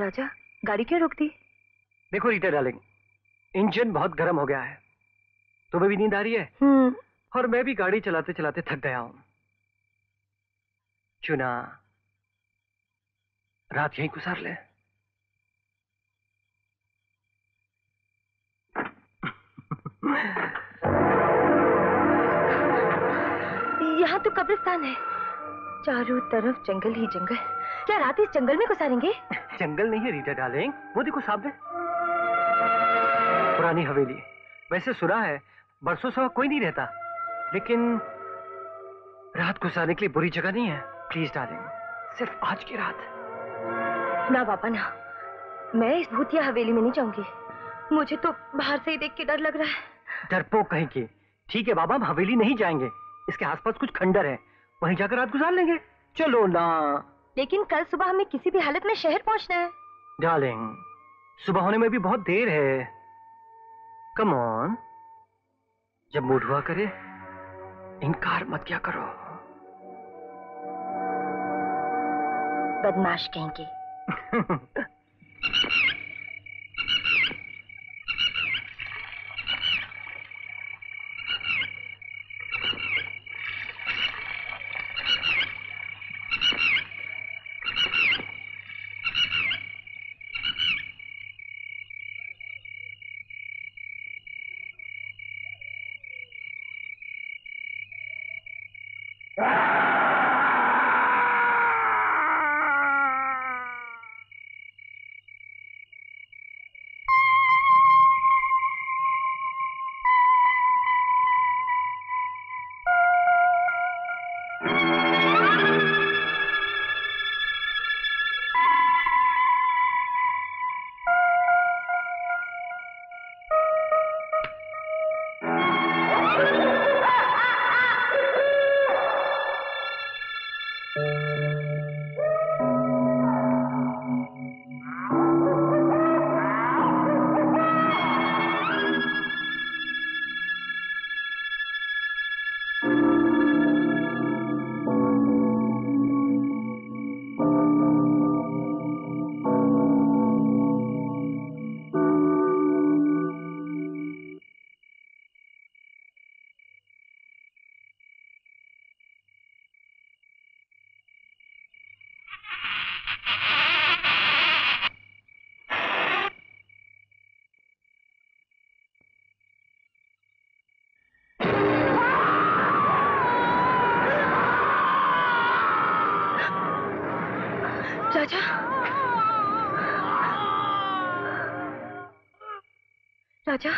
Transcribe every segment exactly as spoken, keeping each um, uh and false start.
राजा, गाड़ी क्या रोक दी? देखो रीटा डार्लिंग, इंजन बहुत गर्म हो गया है। तुम्हें भी नींद आ रही है और मैं भी गाड़ी चलाते चलाते थक गया हूं। क्यों ना रात यहीं गुजार ले। यहाँ तो कब्रिस्तान है, चारों तरफ जंगल ही जंगल। क्या रात इस जंगल में गुजारेंगे? जंगल नहीं है रीटा डार्लिंग, वो देखो सामने पुरानी हवेली। वैसे सुना है बरसों से कोई नहीं रहता, लेकिन रात गुजारने के लिए बुरी जगह नहीं है। प्लीज डार्लिंग, सिर्फ आज की रात। ना बाबा ना, मैं इस भूतिया हवेली में नहीं जाऊंगी। मुझे तो बाहर से ही देख के डर लग रहा है। डरपोक कहीं की। ठीक है बाबा, हम हवेली नहीं जाएंगे। इसके आसपास कुछ खंडर है, वहीं जाकर रात गुजार लेंगे। चलो ना। लेकिन कल सुबह हमें किसी भी हालत में शहर पहुंचना है। डार्लिंग, सुबह होने में भी बहुत देर है। कम ऑन, जब मूड हुआ करे इनकार मत क्या करो। बदमाश कहेंगे। राजा, राजा,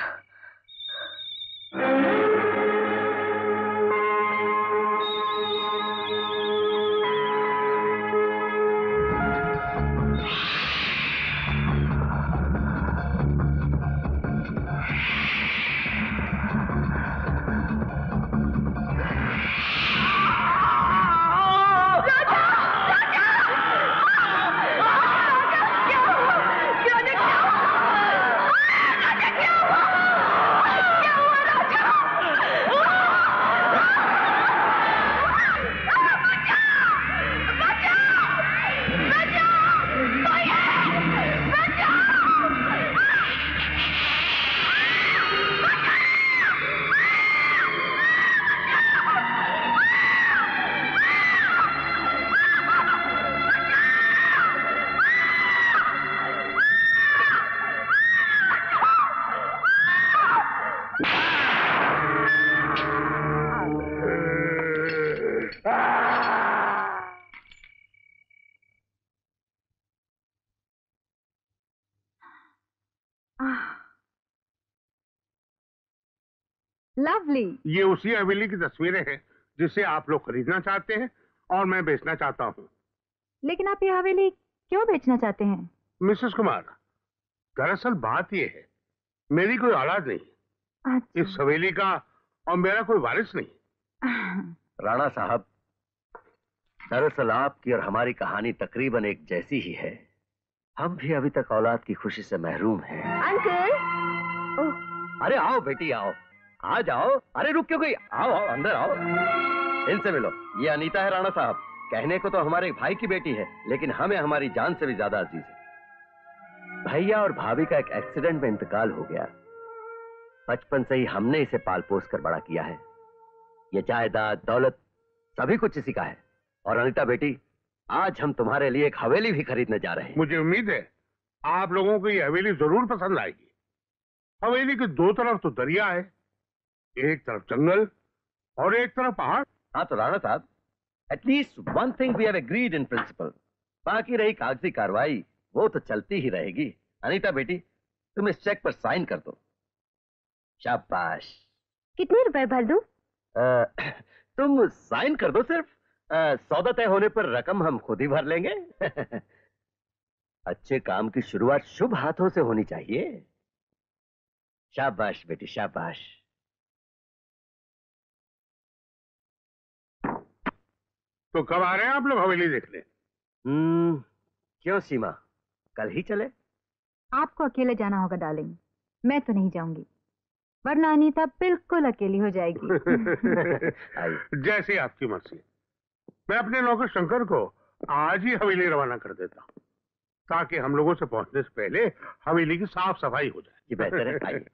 ये उसी हवेली की तस्वीरें हैं जिसे आप लोग खरीदना चाहते हैं और मैं बेचना चाहता हूँ। लेकिन आप ये हवेली क्यों बेचना चाहते हैं? मिसेस कुमार, दरअसल बात ये है, मेरी कोई औलाद नहीं इस हवेली का और मेरा कोई वारिस नहीं। राणा साहब, दरअसल आपकी और हमारी कहानी तकरीबन एक जैसी ही है। हम भी अभी तक औलाद की खुशी से महरूम हैं। अंकल, अरे आओ बेटी, आओ, आ जाओ। अरे रुक क्यों गई? आओ आओ, अंदर आओ, इनसे मिलो। ये अनीता है राणा साहब, कहने को तो हमारे भाई की बेटी है, लेकिन हमें हमारी जान से भी ज्यादा अजीज है। भैया और भाभी का एक एक्सीडेंट में इंतकाल हो गया। बचपन से ही हमने इसे पाल पोस कर बड़ा किया है। ये जायदाद, दौलत, सभी कुछ इसी का है। और अनीता बेटी, आज हम तुम्हारे लिए एक हवेली भी खरीदने जा रहे हैं। मुझे उम्मीद है आप लोगों को ये हवेली जरूर पसंद आएगी। हवेली के दो तरफ तो दरिया है, एक तरफ जंगल और एक तरफ पहाड़। हाँ तो राणा साहब, at least one thing we have agreed in principle, बाकी रही कागजी कार्रवाई वो तो चलती ही रहेगी। अनीता बेटी, तुम इस चेक पर साइन कर दो। शाबाश। कितने रुपए भर दूं? तुम साइन कर दो सिर्फ, आ, सौदा तय होने पर रकम हम खुद ही भर लेंगे। अच्छे काम की शुरुआत शुभ हाथों से होनी चाहिए। शाबाश बेटी, शाबाश। तो कब आ रहे हैं आप लोग हवेली देखने? हम्म, क्यों सीमा, कल ही चले? आपको अकेले जाना होगा डार्लिंग, मैं तो नहीं जाऊंगी, वरना अनीता बिल्कुल अकेली हो जाएगी। जैसी आपकी मर्जी। मैं अपने नौकर शंकर को आज ही हवेली रवाना कर देता हूँ, ताकि हम लोगों से पहुंचने से पहले हवेली की साफ सफाई हो जाए। ये बेहतर है। आइए।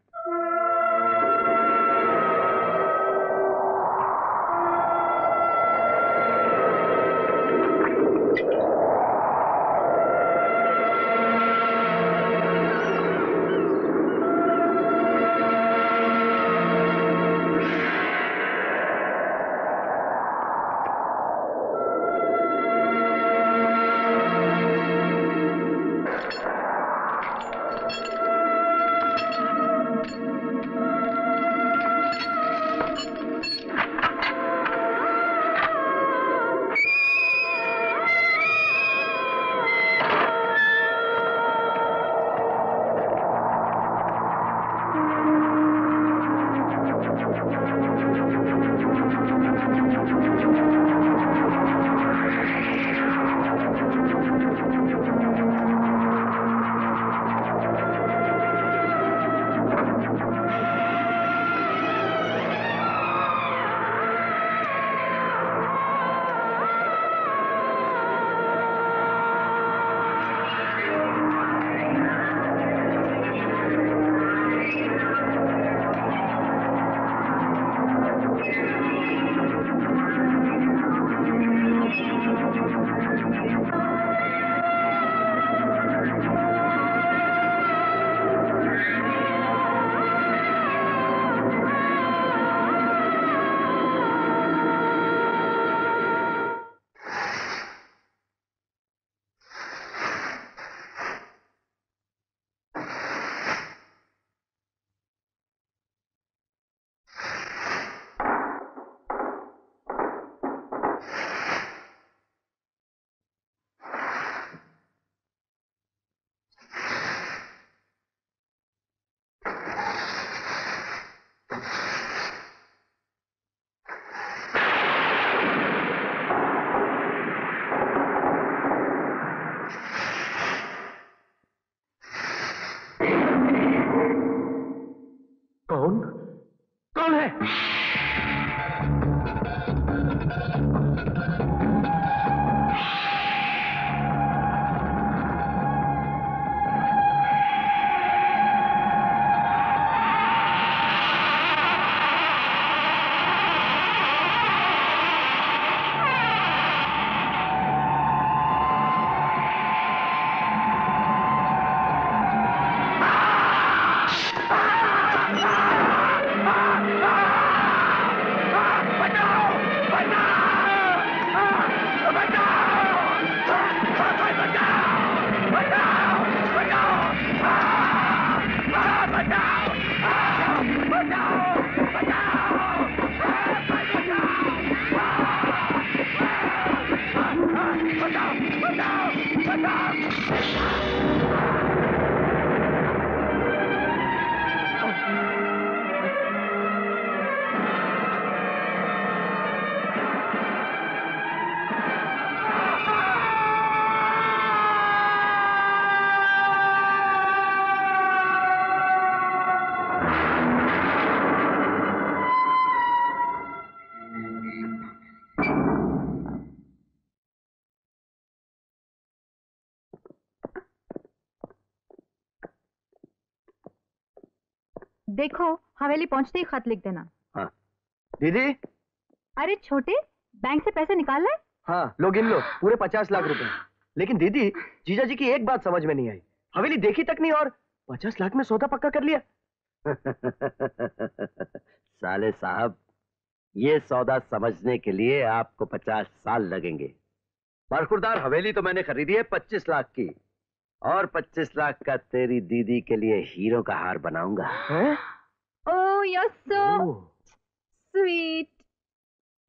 कौन कौन है? देखो हवेली पहुंचते ही खत लिख देना। हाँ। दीदी, अरे छोटे बैंक से पैसे निकाल रहे? हाँ, लो गिन लो, पूरे पचास लाख रुपए। लेकिन दीदी, जीजा जी की एक बात समझ में नहीं आई, हवेली देखी तक नहीं और पचास लाख में सौदा पक्का कर लिया। साले साहब, ये सौदा समझने के लिए आपको पचास साल लगेंगे। बरखुरदार हवेली तो मैंने खरीदी है पच्चीस लाख की, और पच्चीस लाख का तेरी दीदी के लिए हीरो का हार बनाऊंगा। ओह यस सो स्वीट,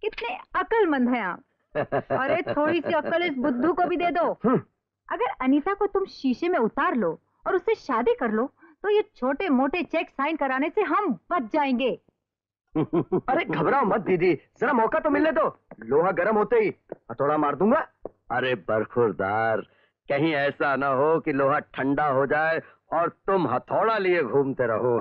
कितने अकलमंद हैं आप। अरे थोड़ी सी अकल इस बुद्धू को भी दे दो। अगर अनीता को तुम शीशे में उतार लो और उससे शादी कर लो तो ये छोटे मोटे चेक साइन कराने से हम बच जाएंगे। अरे घबराओ मत दीदी, जरा मौका तो मिलने दो, लोहा गर्म होते ही हथौड़ा मार दूंगा। अरे बरखुरदार, कहीं ऐसा ना हो कि लोहा ठंडा हो जाए और तुम हथौड़ा लिए घूमते रहो।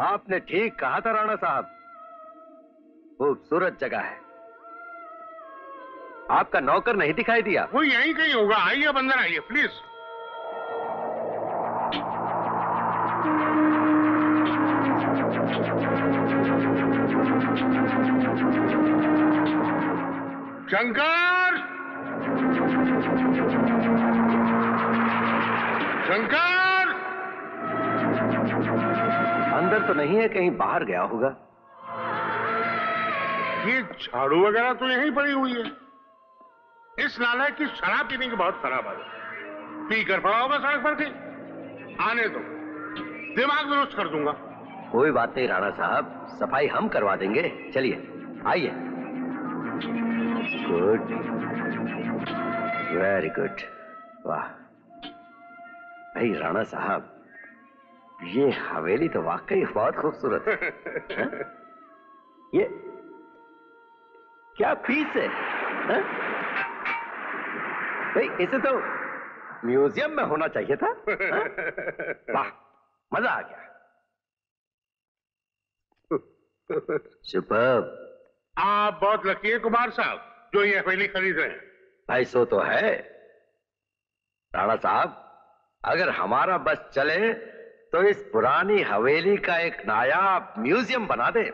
आपने ठीक कहा था राणा साहब, खूबसूरत जगह है। आपका नौकर नहीं दिखाई दिया? वो यहीं कहीं होगा, आइए बंदर, आइए प्लीज। शंकर, शंकर अंदर तो नहीं है, कहीं बाहर गया होगा। ये झाड़ू वगैरह तो यहीं पड़ी हुई है। इस लालच की शराब पीने की बहुत खराब आदत, पी कर पड़ा होगा सड़क पर कहीं। आने दो, दिमाग दुरुस्त कर दूंगा। कोई बात नहीं राणा साहब, सफाई हम करवा देंगे। चलिए आइए। गुड, वेरी गुड, वाह भाई राणा साहब, ये हवेली तो वाकई बहुत खूबसूरत है। ये क्या पीस है भाई, इसे तो म्यूजियम में होना चाहिए था। वाह, मजा आ गया। सुपर्ब, आप बहुत लकी है कुमार साहब जो ये हवेली खरीद रहे हैं। भाई सो तो है राणा साहब, अगर हमारा बस चले तो इस पुरानी हवेली का एक नायाब म्यूजियम बना दे।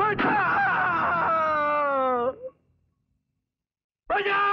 बचाओ बचाओ।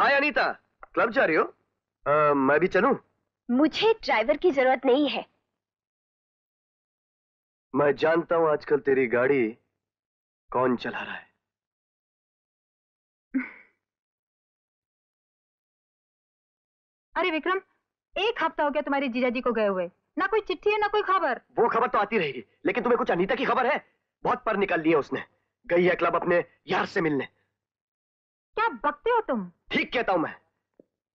हाय अनीता, क्लब जा रही हो? आ, मैं भी चलूं? मुझे ड्राइवर की जरूरत नहीं है। मैं जानता हूं आजकल तेरी गाड़ी कौन चला रहा है। अरे विक्रम, एक हफ्ता हो गया तुम्हारे जीजा जी को गए हुए, ना कोई चिट्ठी है ना कोई खबर। वो खबर तो आती रहेगी, लेकिन तुम्हें कुछ अनीता की खबर है? बहुत पर निकाल लिया उसने, गई है क्लब अपने यार से मिलने। क्या बकते हो तुम? ठीक कहता हूं मैं,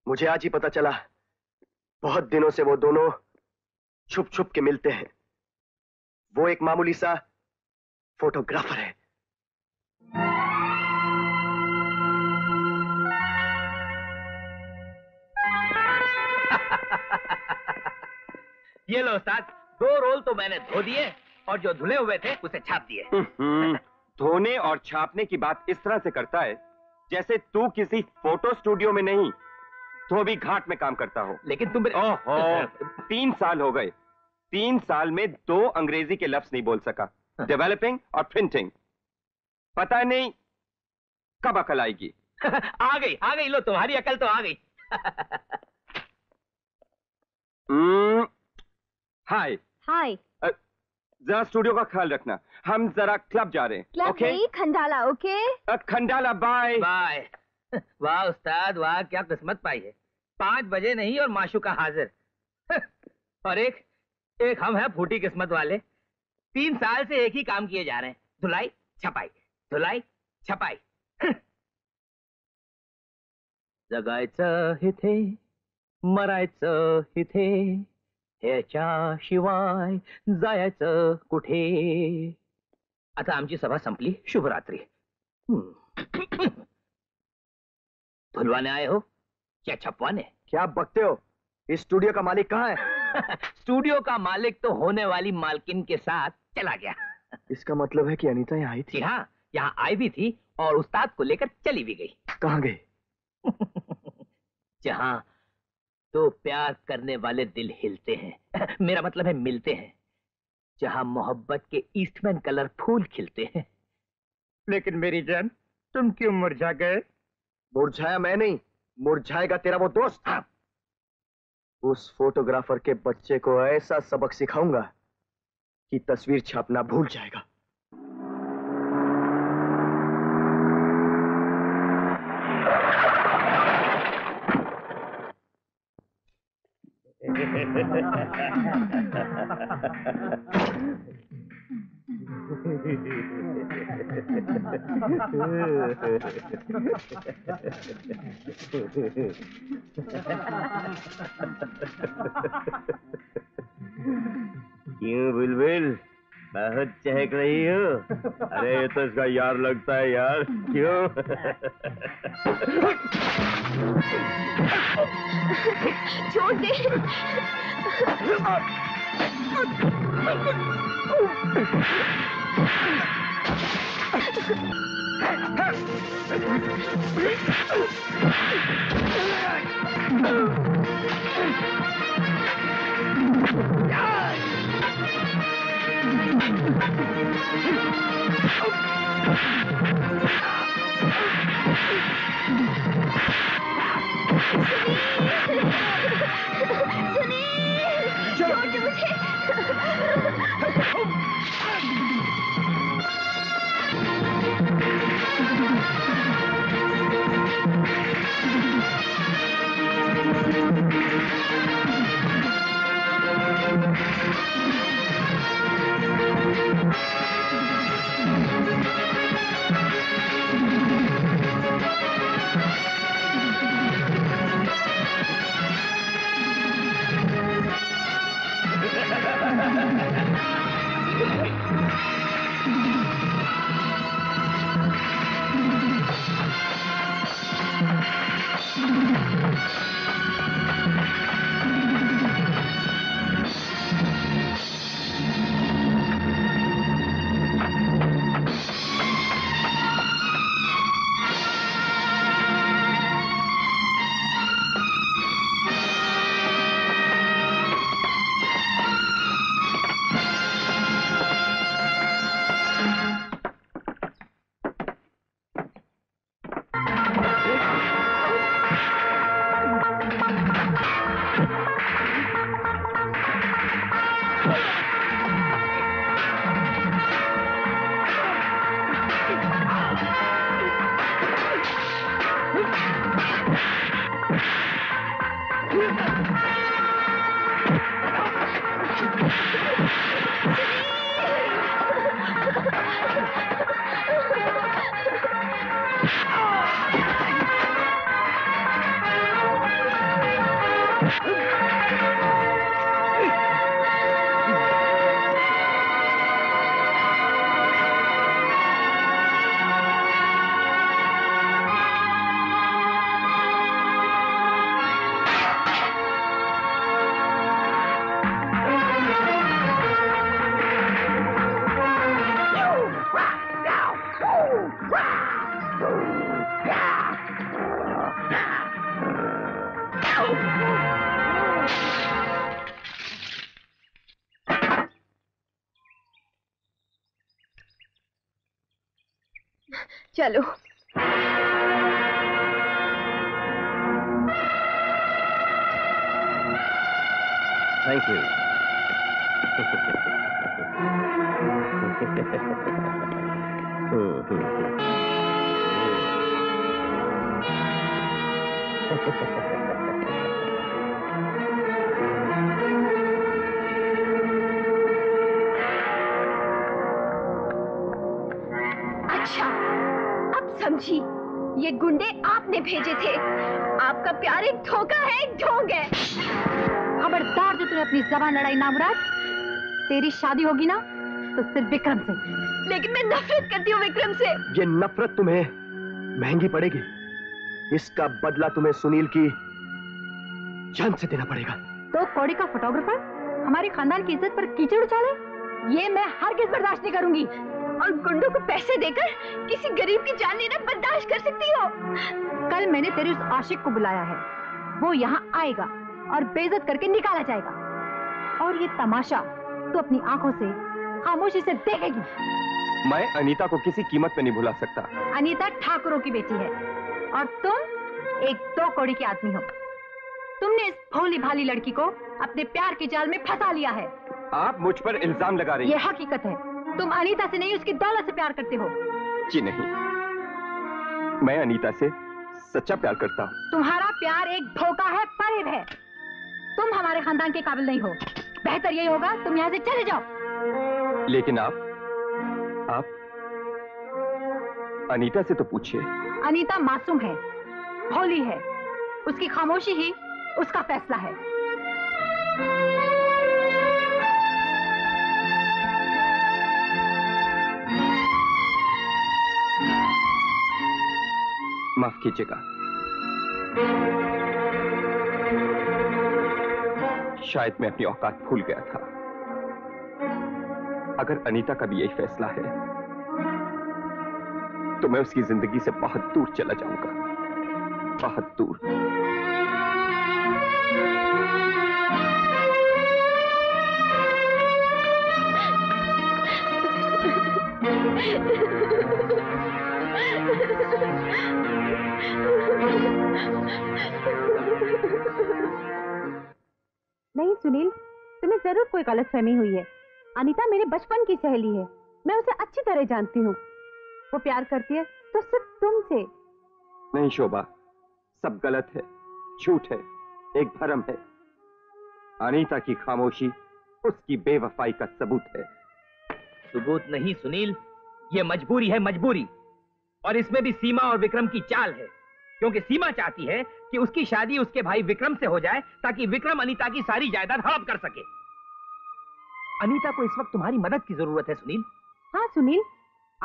मुझे आज ही पता चला। बहुत दिनों से वो दोनों छुप छुप के मिलते हैं। वो एक मामूली सा फोटोग्राफर है। ये लो साथ, दो रोल तो मैंने धो दिए और जो धुले हुए थे उसे छाप दिए। धोने और छापने की बात इस तरह से करता है जैसे तू किसी फोटो स्टूडियो में नहीं, धोबी घाट में काम करता हो। लेकिन तुम ओहो, तीन साल हो गए, तीन साल में दो अंग्रेजी के लफ्ज नहीं बोल सका। डेवलपिंग और प्रिंटिंग, पता नहीं कब अकल आएगी। आ गई आ गई, लो तुम्हारी अकल तो आ गई। हाय हाय, जरा स्टूडियो का ख्याल रखना, हम जरा क्लब जा रहे हैं। Club okay? नहीं, Khandala. Okay Khandala, bye bye. वाह उस्ताद वाह, क्या किस्मत पाई है। पाँच बजे नहीं और माशूका हाजिर। और एक एक हम हैं फूटी किस्मत वाले, तीन साल से एक ही काम किए जा रहे हैं, धुलाई छपाई धुलाई छपाई। जगायचं इथे मरायचं इथे, याच्या शिवाय जायचं कुठे। आता आमची सभा संपली, शुभरात्री। धुलवाने आए हो क्या छपवाने? क्या बकते हो, इस स्टूडियो का मालिक कहाँ है? स्टूडियो का मालिक तो होने वाली मालकिन के साथ चला गया। इसका मतलब है कि अनीता यहाँ आई थी? हाँ, यहाँ आई भी थी और उस्ताद को लेकर चली भी गई। कहाँ गई? जहाँ तो प्यार करने वाले दिल हिलते हैं, मेरा मतलब है मिलते हैं, जहां मोहब्बत के ईस्टमैन कलर फूल खिलते हैं। लेकिन मेरी जान, तुम क्यों मुरझा गए? मुरझाया मैं नहीं, मुरझाएगा तेरा वो दोस्त। हाँ। उस फोटोग्राफर के बच्चे को ऐसा सबक सिखाऊंगा कि तस्वीर छापना भूल जाएगा। क्यों बुलबुल, बहुत चहक रही हो। अरे ये तो इसका यार लगता है यार, क्यों? छोड़ दे। सुनील, छोड़ मुझे। चलो। Thank you. अच्छा, अब समझी ये गुंडे आपने भेजे थे। आपका प्यार एक धोखा है, एक ढोंग है। खबरदार जो तूने अपनी जबान लड़ाई ना मुराद, तेरी शादी होगी ना तो सिर्फ विक्रम से। लेकिन मैं नफरत करती हूँ विक्रम से। ये नफरत तुम्हें महंगी पड़ेगी। इसका बदला तुम्हें सुनील की जान से देना पड़ेगा। तो कौड़ी का फोटोग्राफर हमारे खानदान की इज्जत पर कीचड़ उछाले, ये मैं हरगिज़ बर्दाश्त नहीं करूंगी। और गुंडों को पैसे देकर किसी गरीब की जान लेना बर्दाश्त कर सकती हो? कल मैंने तेरे उस आशिक को बुलाया है, वो यहाँ आएगा और बेइज्जत करके निकाला जाएगा। और ये तमाशा तो अपनी आंखों से खामोशी से देखेगी। मैं अनीता को किसी कीमत पे नहीं भुला सकता। अनीता ठाकुरों की बेटी है और तुम एक दो कौड़ी के आदमी हो। तुमने इस भोली भाली लड़की को अपने प्यार के जाल में फंसा लिया है। आप मुझ पर इल्जाम लगा रही हैं। यह हकीकत है। तुम अनीता से नहीं उसकी दौलत से प्यार करते हो। जी नहीं, मैं अनीता से सच्चा प्यार करता हूँ। तुम्हारा प्यार एक धोखा है, फरेब है। तुम हमारे खानदान के काबिल नहीं हो। बेहतर यही होगा तुम यहाँ से चले जाओ। लेकिन आप आप अनीता से तो पूछिए। अनीता मासूम है, भोली है। उसकी खामोशी ही उसका फैसला है। माफ कीजिएगा, शायद मैं अपनी औकात भूल गया था। अगर अनीता का भी यही फैसला है तो मैं उसकी जिंदगी से बहुत दूर चला जाऊंगा, बहुत दूर। नहीं सुनील, तुम्हें जरूर कोई गलतफहमी हुई है। अनीता मेरे बचपन की सहेली है, मैं उसे अच्छी तरह जानती हूँ। वो प्यार करती है तो सिर्फ तुमसे। नहीं शोभा, सब गलत है, झूठ है, एक भ्रम है। अनीता की खामोशी उसकी बेवफाई का सबूत है। सबूत नहीं सुनील, ये मजबूरी है, मजबूरी। और इसमें भी सीमा और विक्रम की चाल है, क्योंकि सीमा चाहती है कि उसकी शादी उसके भाई विक्रम से हो जाए ताकि विक्रम अनीता की सारी जायदाद हड़प कर सके। अनीता को इस वक्त तुम्हारी मदद की जरूरत है सुनील। हाँ सुनील,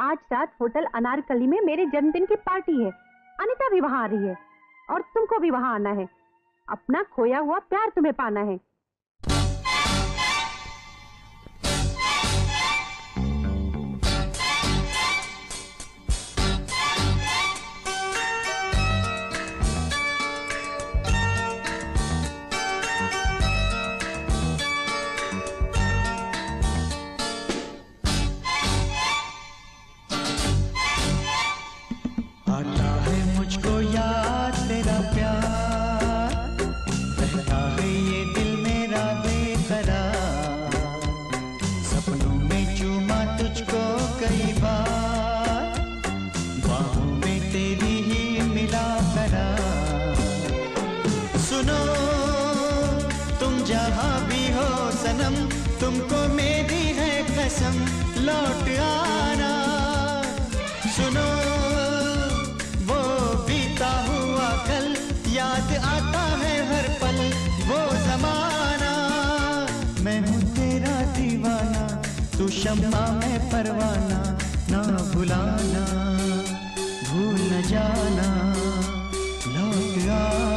आज रात होटल अनारकली में मेरे जन्मदिन की पार्टी है। अनीता भी वहाँ आ रही है और तुमको भी वहाँ आना है। अपना खोया हुआ प्यार तुम्हें पाना है। लौट आना, सुनो वो बीता हुआ कल याद आता है हर पल, वो जमाना। मैं हूँ तेरा दीवाना, तू शम्मा मैं परवाना, ना भुलाना, भूल न जाना, लौट आना।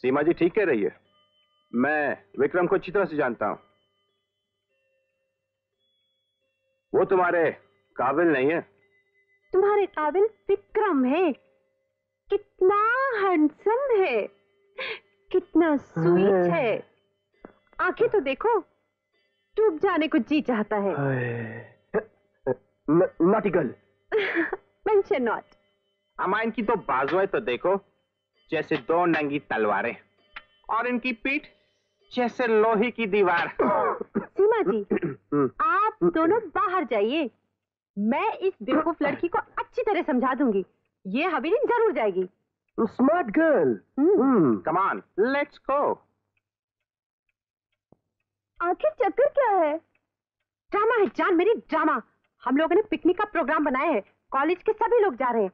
सीमा जी ठीक कह रही है, मैं विक्रम को अच्छी तरह से जानता हूं। वो तुम्हारे काबिल नहीं है। तुम्हारे काबिल विक्रम है। कितना हैंडसम है, कितना स्वीट है। आंखें तो देखो, डूब जाने को जी चाहता है। Naughty girl. Mention not. अमाइन की तो बाजुएं तो देखो जैसे दो नंगी तलवारें और इनकी पीठ जैसे लोहे की दीवार। सीमा जी आप दोनों बाहर जाइए, मैं इस बेवकूफ लड़की को अच्छी तरह समझा दूंगी। ये हवेली जरूर जाएगी। Smart girl, come on let's go. आखिर चक्कर क्या है? ड्रामा है जान मेरी, ड्रामा। हम लोगों ने पिकनिक का प्रोग्राम बनाया है, कॉलेज के सभी लोग जा रहे हैं।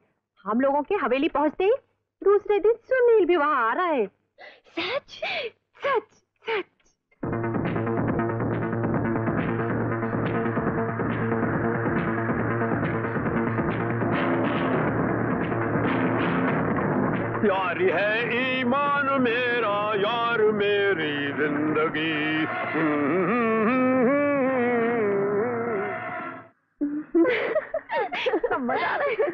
हम लोगों के हवेली पहुंचते ही दूसरे दिन सुनील भी वहां आ रहा है। सच सच सच। यार है ईमान मेरा, यार मेरी जिंदगी। मजा आ रहा है।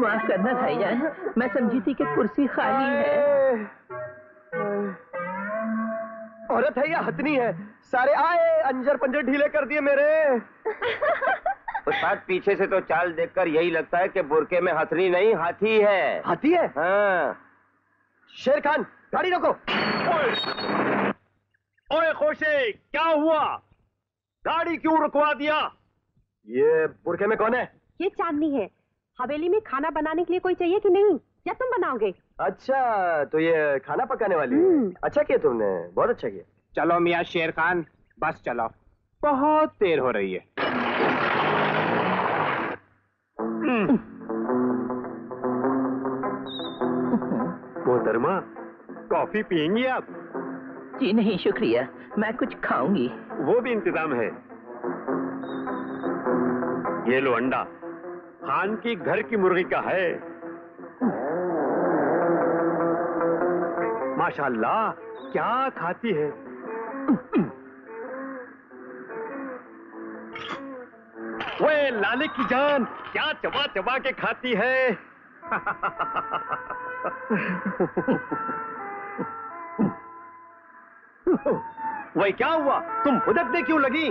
माफ करना भाईजान, मैं समझी थी कि कुर्सी खाली है। औरत है या हथनी है, सारे आए अंजर पंजर ढीले कर दिए मेरे। उस्ताद पीछे से तो चाल देखकर यही लगता है कि बुरके में हथनी नहीं हाथी है। हाथी है? हाँ। शेर खान गाड़ी रोको। ओए, ओए खोशे क्या हुआ, गाड़ी क्यों रुकवा दिया? ये बुरके में कौन है? ये चांदनी है। हवेली में खाना बनाने के लिए कोई चाहिए कि नहीं, या तुम बनाओगे? अच्छा तो ये खाना पकाने वाली है। अच्छा किया तुमने, बहुत अच्छा किया। चलो मियां शेर खान बस चलो, बहुत देर हो रही है। मोहतरमा कॉफी पियेंगी आप? जी नहीं शुक्रिया, मैं कुछ खाऊंगी। वो भी इंतजाम है। ये लो अंडा, खान की घर की मुर्गी का है। माशाल्लाह क्या खाती है। वो लाले की जान क्या चबा चबा के खाती है। वही क्या हुआ, तुम भुदकने क्यों लगी?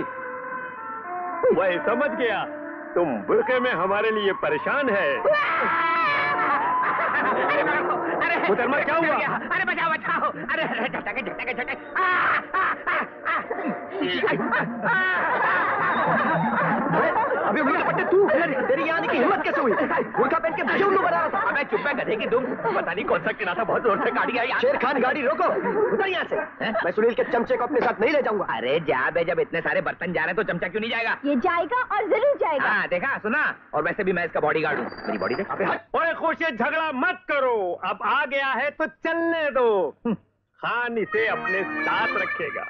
वही समझ गया, तुम बुरके में हमारे लिए परेशान है। मुहतरमा क्या हुआ? अरे बचाओ बचाओ, अरे झटके झटके झटके। अबे उल्लू पट्टे तू, तेरी यहाँ आने की हिम्मत कैसे हुई? बुरका पहन के क्यों उल्लू बना रहा था? अबे चुप गधे की तुम, पता नहीं कौन सा किनारा बहुत जोर से गाड़ी आई। शेर खान गाड़ी रोको, उधर यहाँ से। मैं सुनील के चमचे को अपने साथ नहीं ले जाऊंगा। अरे जा बे, जब इतने सारे बर्तन जा रहे हैं तो चमचा क्यों नहीं जाएगा? ये जाएगा और जरूर जाएगा। हाँ देखा सुना, और वैसे भी मैं इसका बॉडी गार्ड हूँ। मेरी बॉडी देख। ओए खुशी झगड़ा मत करो, अब आ गया है तो चलने दो। खान इसे अपने साथ रखेगा।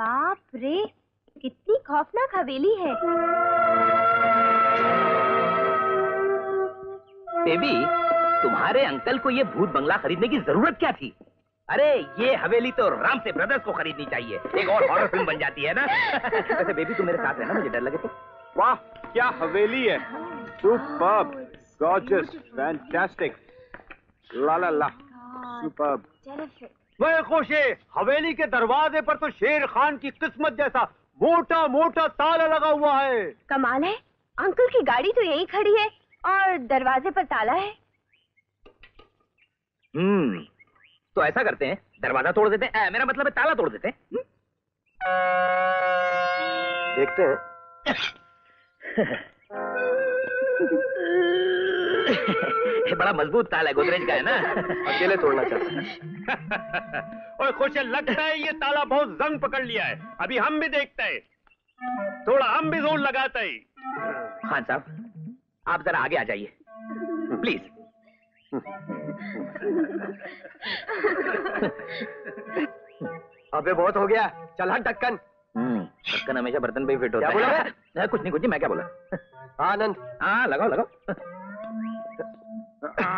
बाप रे कितनी खौफनाक हवेली है। बेबी तुम्हारे अंकल को ये भूत बंगला खरीदने की जरूरत क्या थी? अरे ये हवेली तो राम से ब्रदर्स को खरीदनी चाहिए, एक और हॉरर फिल्म बन जाती है ना। वैसे बेबी तुम मेरे साथ रहना, मुझे डर लगे तो। वाह क्या हवेली है, सुपर्ब, गॉर्जियस, फैंटास्टिक, ला ला ला, सुपर्ब। वह खुश है, हवेली के दरवाजे पर तो शेर खान की किस्मत जैसा मोटा मोटा ताला लगा हुआ है। कमाल है, अंकल की गाड़ी तो यहीं खड़ी है और दरवाजे पर ताला है। हम्म, तो ऐसा करते हैं दरवाजा तोड़ देते हैं। आ, मेरा मतलब है ताला तोड़ देते हैं। देखते हैं। बड़ा मजबूत ताला है, गोदरेज का है ना, अकेले तोड़ना चाहता। और खुश लगता है ये ताला बहुत जंग पकड़ लिया है, अभी हम भी देखते हैं, थोड़ा हम भी जोर लगाते हैं। खान साहब आप जरा आगे आ जाइए प्लीज। अबे बहुत हो गया, चल हट ढक्कन। ढक्कन हमेशा बर्तन पे ही फिट होता है। क्या बोला? कुछ नहीं कुछ नहीं, मैं क्या बोला? आनंद हाँ लगाओ लगाओ। Come on, girls.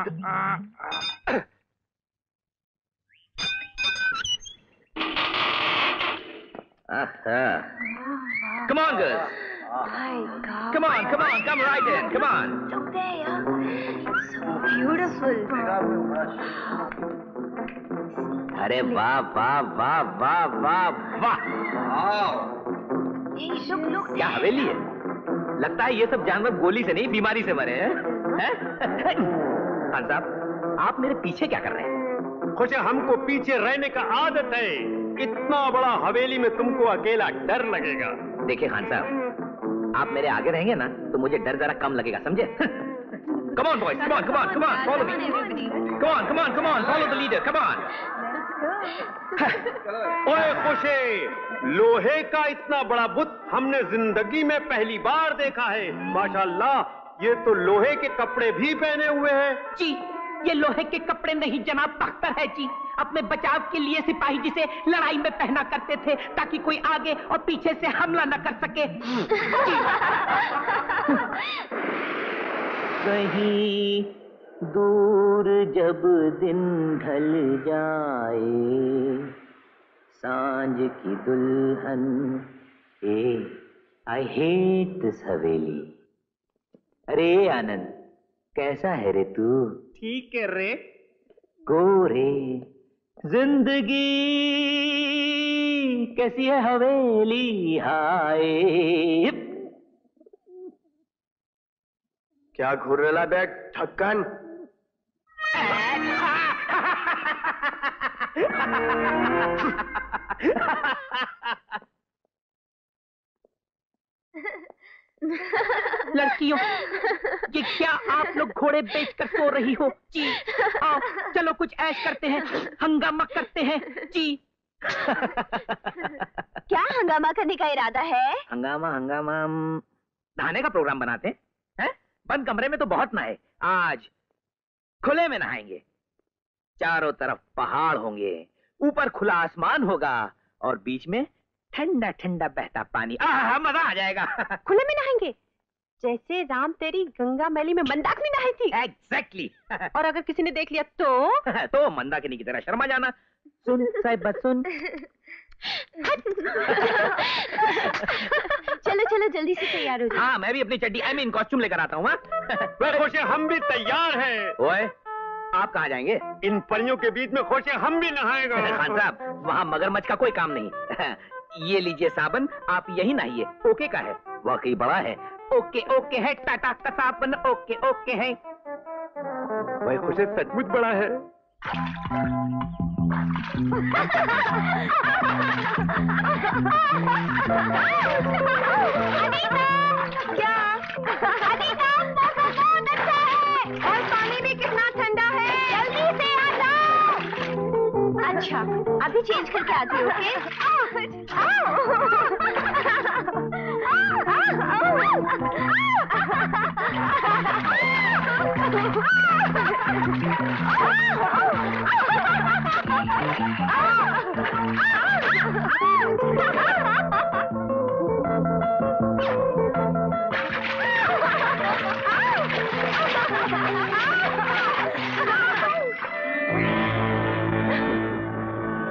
Come on, come on, come right in. Come on. Look there, yeah. It's so beautiful. अरे वाह वाह वाह वाह वाह वाह। Hey, look, look. क्या हवेली है? लगता है ये सब जानवर गोली से नहीं बीमारी से मरे हैं। खान साहब आप मेरे पीछे क्या कर रहे हैं? खुश हमको पीछे रहने का आदत है, इतना बड़ा हवेली में तुमको अकेला डर लगेगा। देखिए खान साहब आप मेरे आगे रहेंगे ना तो मुझे डर जरा कम लगेगा, समझे? Come on boys, come on, come on, come on, follow me. Come on, come on, come on, follow the leader, come on. ओए खुशी, लोहे का इतना बड़ा बुत हमने जिंदगी में पहली बार देखा है। माशाल्लाह ये तो लोहे के कपड़े भी पहने हुए हैं। जी ये लोहे के कपड़े नहीं जनाब, ताकत है जी। अपने बचाव के लिए सिपाही जिसे लड़ाई में पहना करते थे ताकि कोई आगे और पीछे से हमला न कर सके। कहीं दूर जब दिन ढल जाए, सांझ की दुल्हन ए आई हेट दिस हवेली। अरे आनंद कैसा है रे तू? ठीक है रे। गो रे जिंदगी कैसी है हवेली हाय। क्या घुर्रेला बैग ठक्कन। लड़कियों ये क्या आप लोग घोड़े बेचकर सो रही हो जी? आओ चलो कुछ ऐश करते हैं, हंगामा करते हैं जी। क्या हंगामा करने का इरादा है? हंगामा हंगामा नहाने का प्रोग्राम बनाते हैं, हैं? बंद कमरे में तो बहुत नहाए, आज खुले में नहाएंगे। चारों तरफ पहाड़ होंगे, ऊपर खुला आसमान होगा और बीच में ठंडा ठंडा बहता पानी। आहा मजा आ जाएगा। खुले में नहाएंगे जैसे राम तेरी गंगा मैली में मंदाकिनी नहाई थी। Exactly exactly. और अगर किसी ने देख लिया तो तो मंदाकिनी की तरह शर्मा जाना। सुन साहिब सुन। चलो चलो जल्दी से तैयार हो जाओ। हाँ मैं भी अपनी चड्डी आई मीन कॉस्ट्यूम लेकर आता हूँ। हम भी तैयार हैं। ओए आप कहाँ जाएंगे? इन परियों के बीच में खोशे हम भी नहाएगा। खान साहब वहाँ मगरमच्छ का कोई काम नहीं। ये लीजिए साबन, आप यही नहाइए। ओके का है, वाकई बड़ा है। ओके ओके है टाटा का साबन। ओके ओके है भाई, खुशे सचमुच बड़ा है। अनीता क्या? अनीता मौसम बहुत अच्छा है और पानी भी कितना ठंडा है। जल्दी से आ जाओ। अच्छा अभी चेंज करके आती हूँ। ओके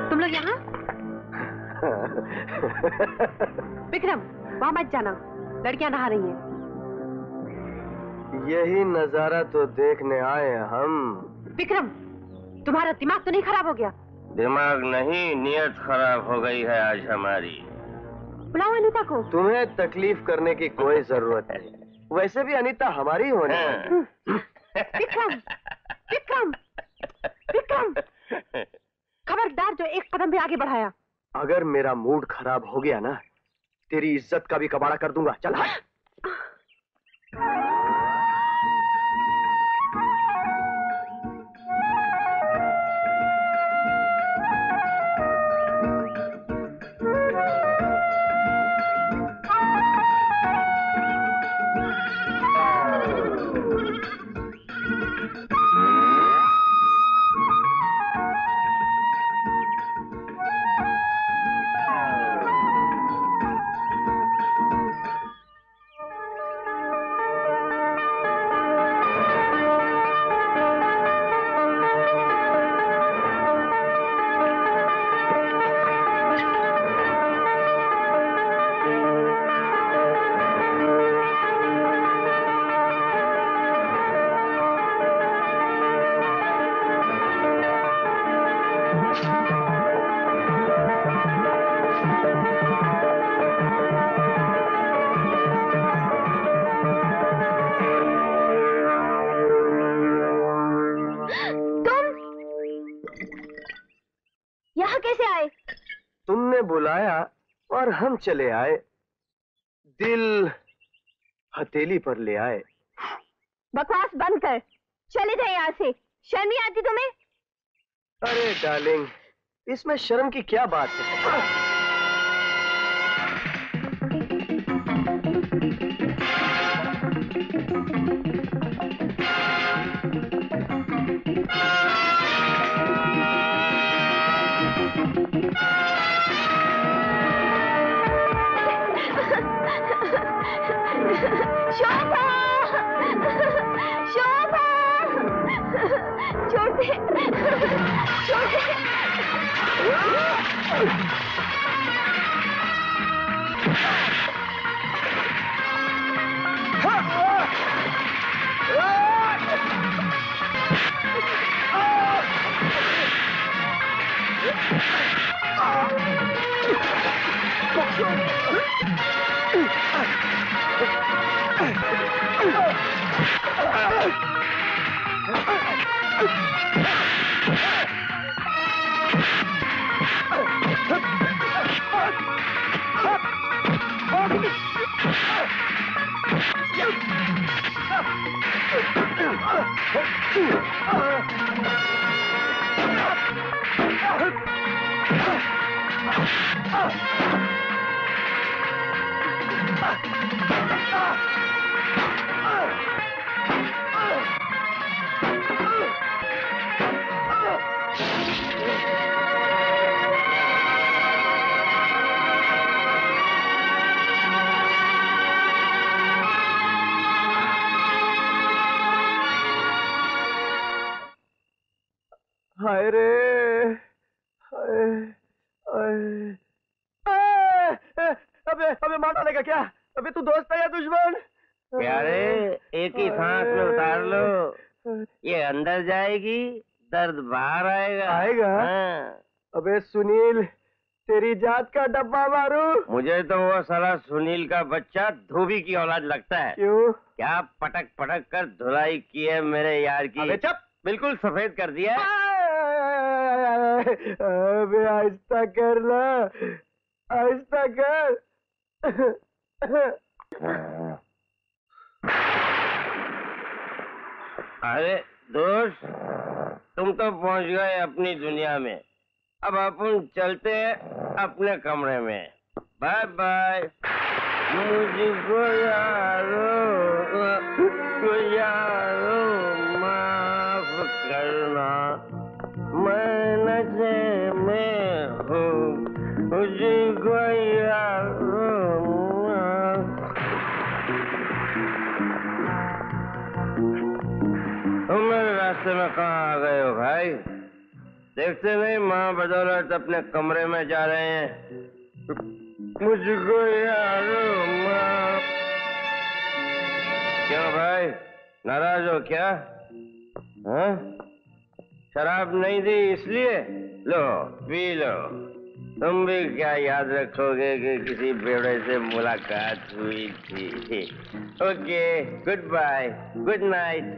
तुम लोग यहाँ? विक्रम वहाँ मत जाना, लड़कियां नहा रही हैं। यही नजारा तो देखने आए हम। विक्रम तुम्हारा दिमाग तो नहीं खराब हो गया? दिमाग नहीं, नियत खराब हो गई है आज हमारी। बुलाओ अनीता को। तुम्हें तकलीफ करने की कोई जरूरत है, वैसे भी अनीता हमारी होने वाली है। विक्रम विक्रम विक्रम खबरदार जो एक कदम भी आगे बढ़ाया। अगर मेरा मूड खराब हो गया ना, तेरी इज्जत का भी कबाड़ा कर दूंगा। चल हाँ। हम चले आए, दिल हथेली पर ले आए। बकवास बंद कर, चले जाए यहाँ से। शर्म नहीं आती तुम्हें? अरे डार्लिंग इसमें शर्म की क्या बात है। का डब्बा मारू। मुझे तो वो साला सुनील का बच्चा धोबी की औलाद लगता है। क्यों? क्या पटक पटक कर धुलाई की है मेरे यार की। अबे चुप, बिल्कुल सफेद कर दिया। अबे आहिस्ता कर ना, आहिस्ता कर। अरे दोस्त, तुम तो पहुंच गए अपनी दुनिया में, अब अपन चलते हैं अपने कमरे में। Bye bye. मुझको यारो, मुझको यारो माफ करना, मैं नशे में हूँ। मुझको यारो तुम मेरे रास्ते में कहाँ आ गए हो भाई? देखते नहीं माँ बदौलत अपने कमरे में जा रहे हैं। मुझको यारो माँ। क्यों भाई, नाराज हो क्या? हाँ? शराब नहीं दी इसलिए? लो पी लो। तुम भी क्या याद रखोगे कि किसी बेवड़े से मुलाकात हुई थी। Okay, good bye, good night.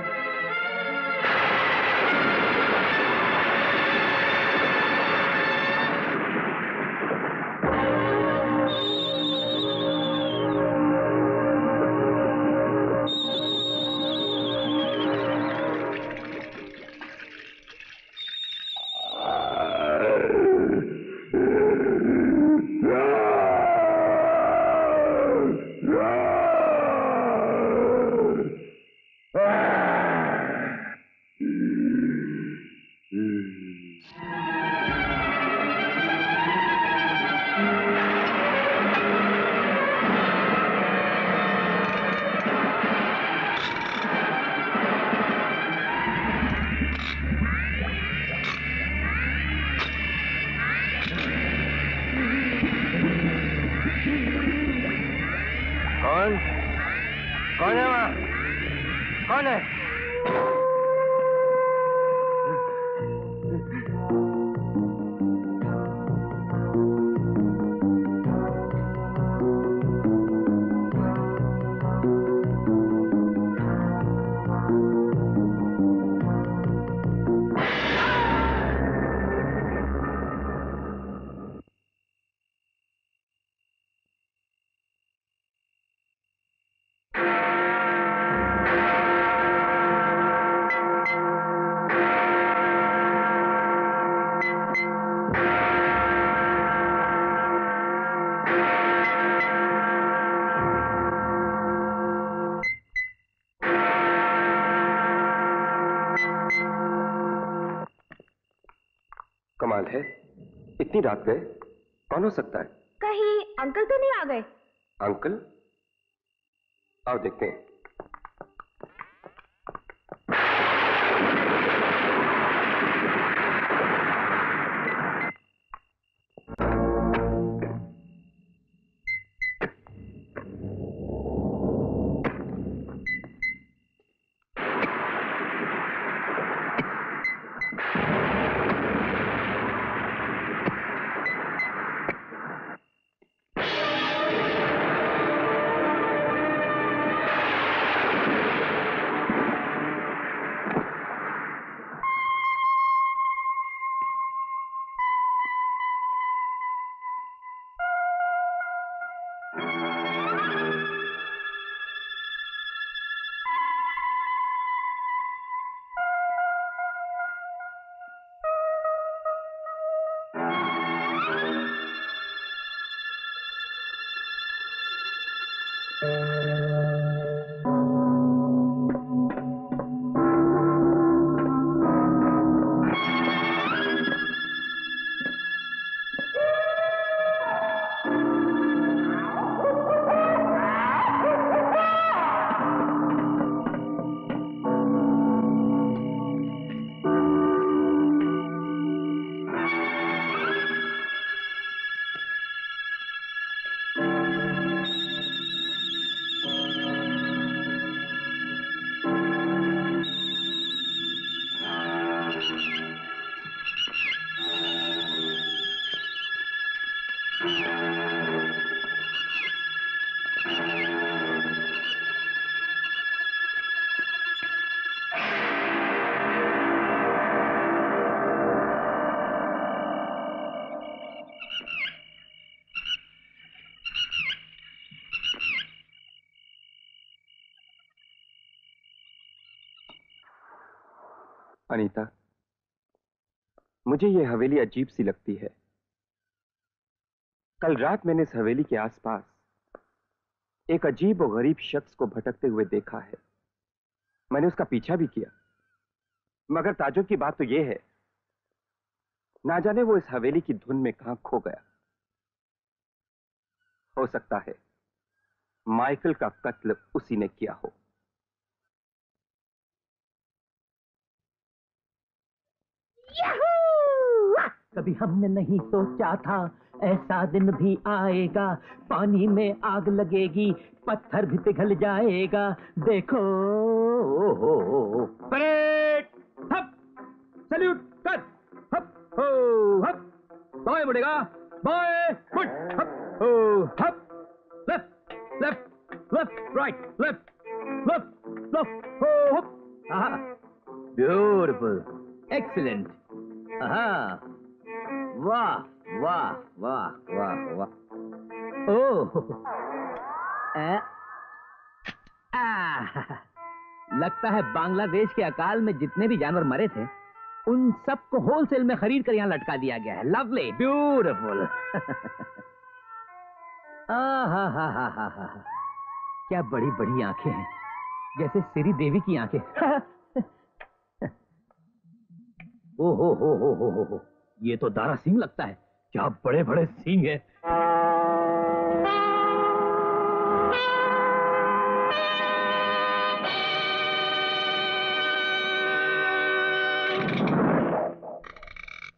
इतनी रात गए, कौन हो सकता है? कहीं अंकल तो नहीं आ गए? अंकल आओ देखते हैं। अनीता, मुझे ये हवेली अजीब सी लगती है। कल रात मैंने इस हवेली के आसपास एक अजीब और गरीब शख्स को भटकते हुए देखा है। मैंने उसका पीछा भी किया, मगर ताजुब की बात तो यह है, ना जाने वो इस हवेली की धुन में कहां खो गया। हो सकता है माइकल का कत्ल उसी ने किया हो। कभी हमने नहीं सोचा था ऐसा दिन भी आएगा। पानी में आग लगेगी, पत्थर भी पिघल जाएगा। देखो परेड, हप, सल्यूट कर, हप, हो, हप, बाएं मुड़ेगा, बाएं मुड़, हप, हो, हप, left, left, left, right, left, left, left, हो, हप, हाँ, ब्यूटीफुल, एक्सीलेंट, हाँ, वाह वाह वाह वाह वाह। ओह लगता है बांग्लादेश के अकाल में जितने भी जानवर मरे थे उन सबको होलसेल में खरीद कर यहाँ लटका दिया गया है। Lovely, beautiful. हा हा हा हा हा, क्या बड़ी बड़ी आंखें हैं, जैसे श्री देवी की आंखें। ओ हो हो हो हो हो हो, ये तो दारा सिंह लगता है। क्या बड़े बड़े सिंह हैं।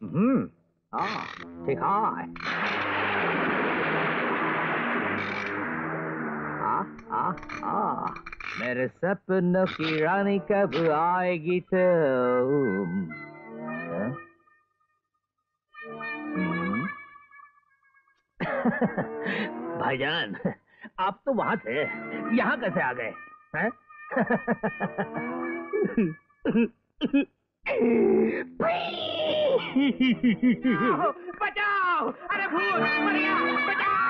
हम्म, हाँ ठीक है। आ आ आ, मेरे सपनों की रानी कब आएगी तुम? तो? भाईजान, आप तो वहां थे, यहाँ कैसे आ गए? बचाओ! अरे भूत, बचाओ! बचाओ!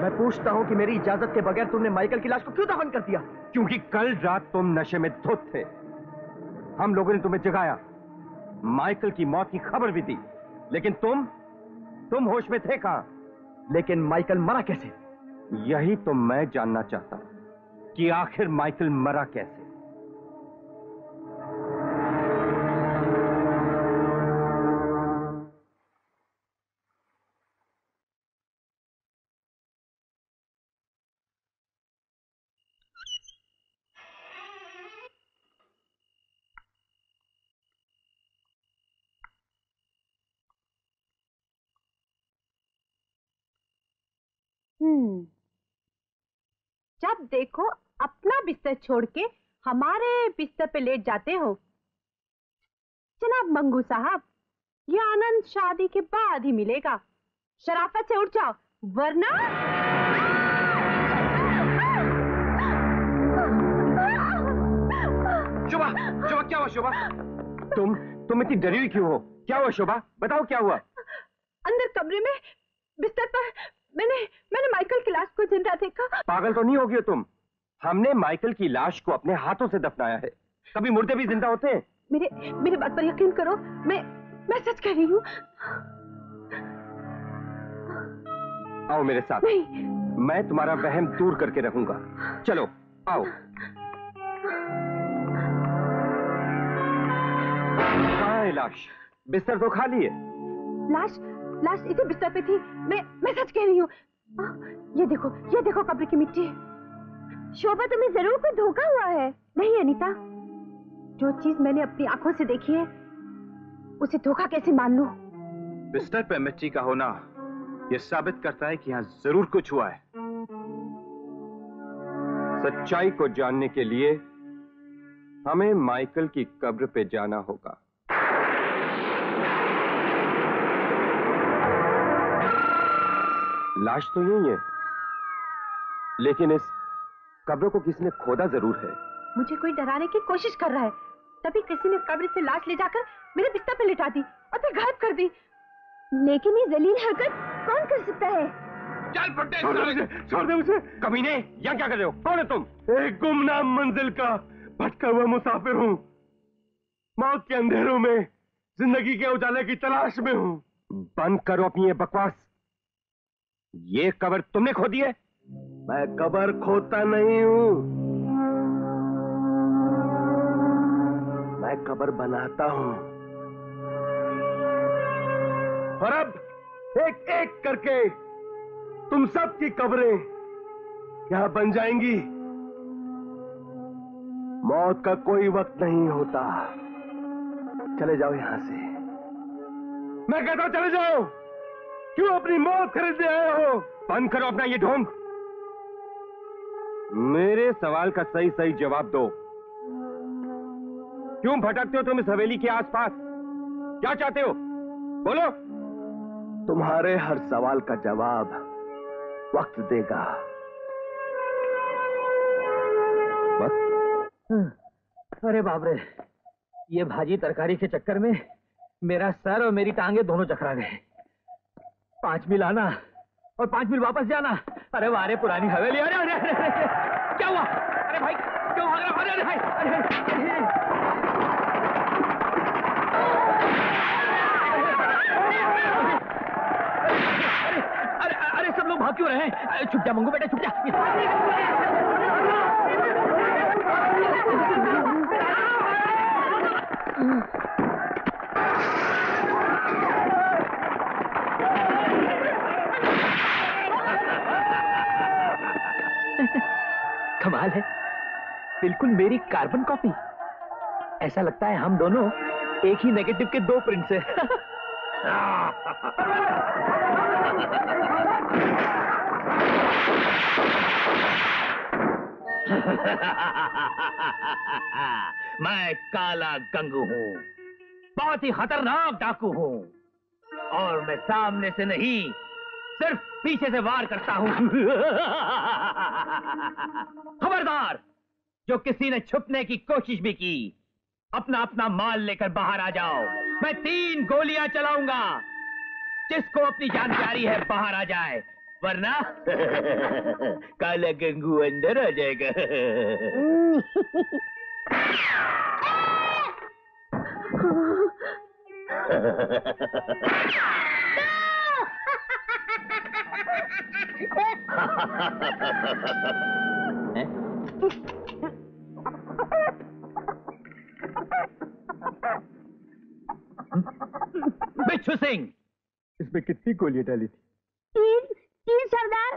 मैं पूछता हूँ कि मेरी इजाजत के बगैर तुमने माइकल की लाश को क्यों दफन कर दिया? क्योंकि कल रात तुम नशे में धुत थे। हम लोगों ने तुम्हें जगाया, माइकल की मौत की खबर भी दी, लेकिन तुम तुम होश में थे कहाँ? लेकिन माइकल मरा कैसे? यही तो मैं जानना चाहता हूं कि आखिर माइकल मरा कैसे। जब देखो अपना बिस्तर छोड़ के हमारे बिस्तर पे लेट जाते हो। जनाब मंगू साहब, ये आनंद शादी के बाद ही मिलेगा। शराफत से उठ जाओ, वरना शोभा, शोभा क्या हुआ? शोभा, तुम तुम इतनी डरी हुई क्यों हो? क्या हुआ शोभा, बताओ क्या हुआ? अंदर कमरे में बिस्तर पर मैंने मैंने माइकल की लाश को जिंदा देखा। पागल तो नहीं होगी तुम? हमने माइकल की लाश को अपने हाथों से दफनाया है। कभी मुर्दे भी जिंदा होते हैं? मेरे मेरे बात पर यकीन करो, मैं मैं सच कह रही हूँ। आओ मेरे साथ, नहीं। मैं तुम्हारा वहम दूर करके रखूंगा। चलो आओ। कहाँ है लाश? बिस्तर तो खाली है। लाश लाश इसी बिस्तर पे थी। मैं मैं सच कह रही हूँ। ये देखो, ये देखो कब्र की मिट्टी। शोभा, तुम्हें जरूर कोई धोखा हुआ है। नहीं अनीता, जो चीज मैंने अपनी आंखों से देखी है उसे धोखा कैसे मान लूं? बिस्तर पे मिट्टी का होना ये साबित करता है कि यहाँ जरूर कुछ हुआ है। सच्चाई को जानने के लिए हमें माइकल की कब्र पे जाना होगा। लाश तो यही है, लेकिन इस कब्र को किसी ने खोदा जरूर है। मुझे कोई डराने की कोशिश कर रहा है, तभी किसी ने कब्र से लाश ले जाकर मेरे बिस्तर पर लिटा दी और फिर गायब कर दी। लेकिन ये जलील हरकत कौन कर सकता है? चल फटे, छोड़ दे मुझे, छोड़ दे मुझे। कमीने, यहाँ क्या कर रहे हो? कौन है तुम? एक गुमनाम मंजिल का भटका हुआ मुसाफिर हूँ। मौत के अंधेरों में जिंदगी के उजाले की तलाश में हूँ। बंद करो अपनी ये बकवास। ये कब्र तुमने खोदी है? मैं कब्र खोदता नहीं हूं, मैं कब्र बनाता हूं। और अब एक एक करके तुम सब की कब्रें यहां बन जाएंगी। मौत का कोई वक्त नहीं होता। चले जाओ यहां से। मैं कहता हूं चले जाओ। क्यों अपनी मौत खरीदने आए हो? बंद करो अपना ये ढोंग। मेरे सवाल का सही सही जवाब दो। क्यों भटकते हो तुम इस हवेली के आसपास? क्या चाहते हो? बोलो। तुम्हारे हर सवाल का जवाब वक्त देगा। वक्त? अरे बाप रे, ये भाजी तरकारी के चक्कर में मेरा सर और मेरी टांगे दोनों चकरा गए। पांच मिल आना और पांच मिल वापस जाना। अरे वाह रे पुरानी हवेली। अरे अरे, अरे, अरे, अरे क्या हुआ? अरे भाई क्यों भाग रहा? अरे अरे भाई, अरे, अरे, अरे। अरे अरे सब लोग भाग क्यों रहे हैं? छुप जा मंगू बेटा, छुप जा। कमाल है, बिल्कुल मेरी कार्बन कॉपी। ऐसा लगता है हम दोनों एक ही नेगेटिव के दो प्रिंट्स हैं। मैं काला गंगू हूँ, बहुत ही खतरनाक डाकू हूँ, और मैं सामने से नहीं सिर्फ पीछे से वार करता हूँ। खबरदार, जो किसी ने छुपने की कोशिश भी की, अपना अपना माल लेकर बाहर आ जाओ। मैं तीन गोलियां चलाऊंगा, जिसको अपनी जान प्यारी है बाहर आ जाए, वरना काला गंगू अंदर आ जाएगा। बिच्छू सिंह, इसमें कितनी गोलियां डाली थी? तीन, तीन सरदार।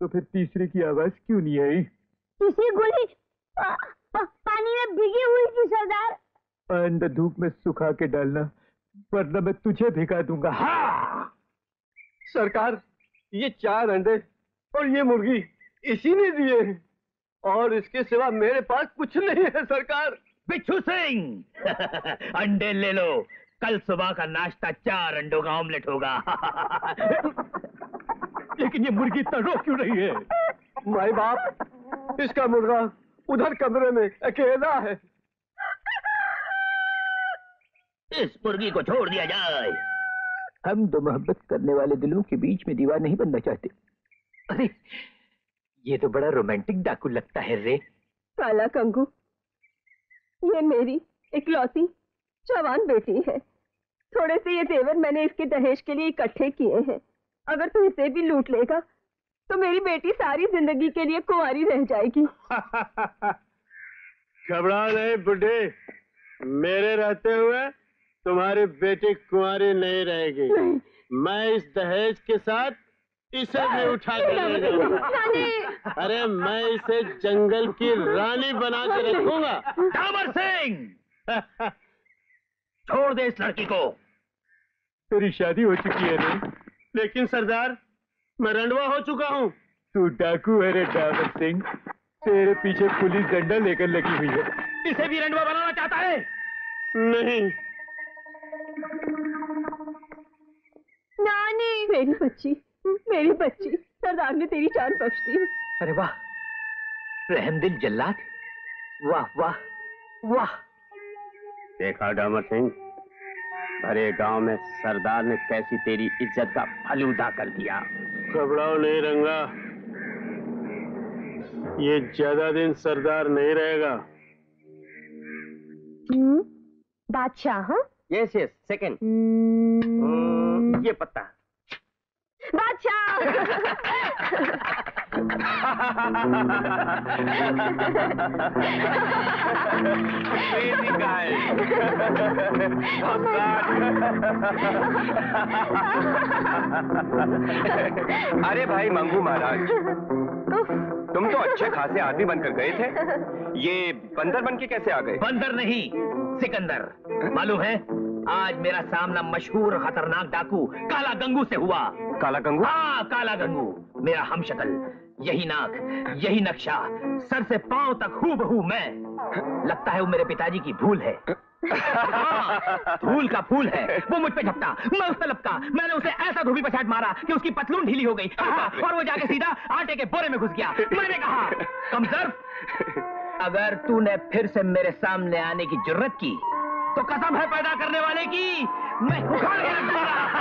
तो फिर तीसरे की आवाज क्यों नहीं आई? तीसरी गोली पा, पा, पानी में भीगी हुई थी सरदार। अंदर धूप में सुखा के डालना, वरना मैं तुझे भिगा दूंगा। हाँ सरकार, ये चार अंडे और ये मुर्गी इसी ने दिए, और इसके सिवा मेरे पास कुछ नहीं है सरकार। बिच्छू सिंह, अंडे ले लो, कल सुबह का नाश्ता चार अंडों का ऑमलेट होगा। लेकिन ये मुर्गी इतना रो क्यों रही है? माय बाप, इसका मुर्गा उधर कमरे में अकेला है। इस मुर्गी को छोड़ दिया जाए। हम दो मोहब्बत करने वाले दिलों के बीच में दीवार नहीं बनना चाहते। अरे ये तो बड़ा रोमांटिक डाकू लगता है रे काला कंगू। ये मेरी इकलौती जवान बेटी है। थोड़े से ये तेवर मैंने इसके दहेज के लिए इकट्ठे किए हैं। अगर तू इसे भी लूट लेगा तो मेरी बेटी सारी जिंदगी के लिए कुंवारी रह जाएगी। घबरा नहीं बुढ़े, मेरे रहते हुए तुम्हारी बेटी कुंवारी नहीं रहेगी। नहीं। मैं इस दहेज के साथ इसे भी उठा के ले जाऊंगा। अरे मैं इसे जंगल की रानी बना के रखूंगा। दामर सिंह, छोड़ दे इस लड़की को। तेरी शादी हो चुकी है रे। लेकिन सरदार, मैं रंडवा हो चुका हूँ। तू डाकू है रे दामर सिंह, तेरे पीछे पुलिस डंडा लेकर लगी हुई है। इसे भी रंडवा बनाना चाहता है? नहीं। नानी, मेरी बच्ची, मेरी बच्ची, सरदार ने तेरी जान बख्श दी। अरे वाह, रहमदिल जल्लाद, वाह वाह वाह। देखा डामर सिंह, भरे गांव में सरदार ने कैसी तेरी इज्जत का फलूदा कर दिया। घबराओ नहीं रंगा, ये ज्यादा दिन सरदार नहीं रहेगा। हम्म, बादशाह। Yes yes, second. ये पत्ता बादशाह। अरे भाई मंगू महाराज, तुम तो अच्छे खासे आदमी बनकर गए थे, ये बंदर बन के कैसे आ गए? बंदर नहीं, सिकंदर। मालूम है, आज मेरा सामना मशहूर खतरनाक डाकू काला गंगू से हुआ। काला गंगू? हाँ, काला गंगू, मेरा हमशक्ल, यही नाक, यही नक्शा, सर से पांव तक हूबहू मैं। लगता है वो मेरे पिताजी की भूल है। हाँ, फूल का फूल है वो, मुझ पे झपटा, मैं उस पे लपका। मैंने उसे ऐसा धोबी पछाड़ मारा कि उसकी पतलून ढीली हो गई। हाँ, और वो जाके सीधा आटे के बोरे में घुस गया। मैंने कहा, कमजोर, अगर तूने फिर से मेरे सामने आने की जुर्रत की तो कसम है पैदा करने वाले की, मैं उखाड़ के रख दूंगा।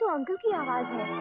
तो अंकल की आवाज है।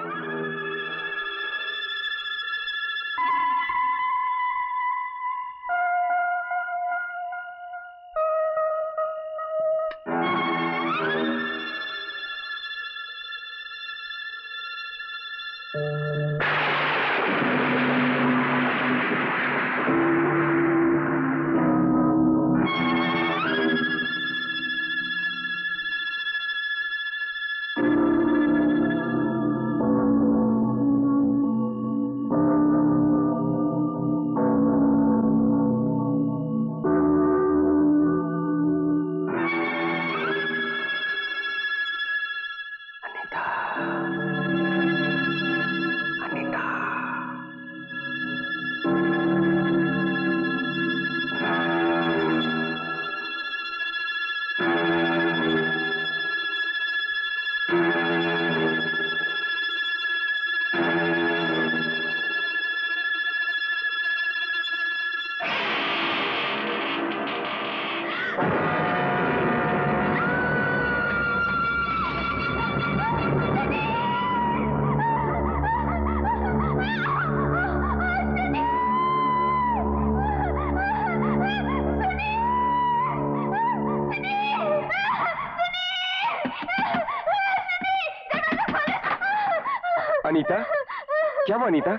क्या हुआ अनीता,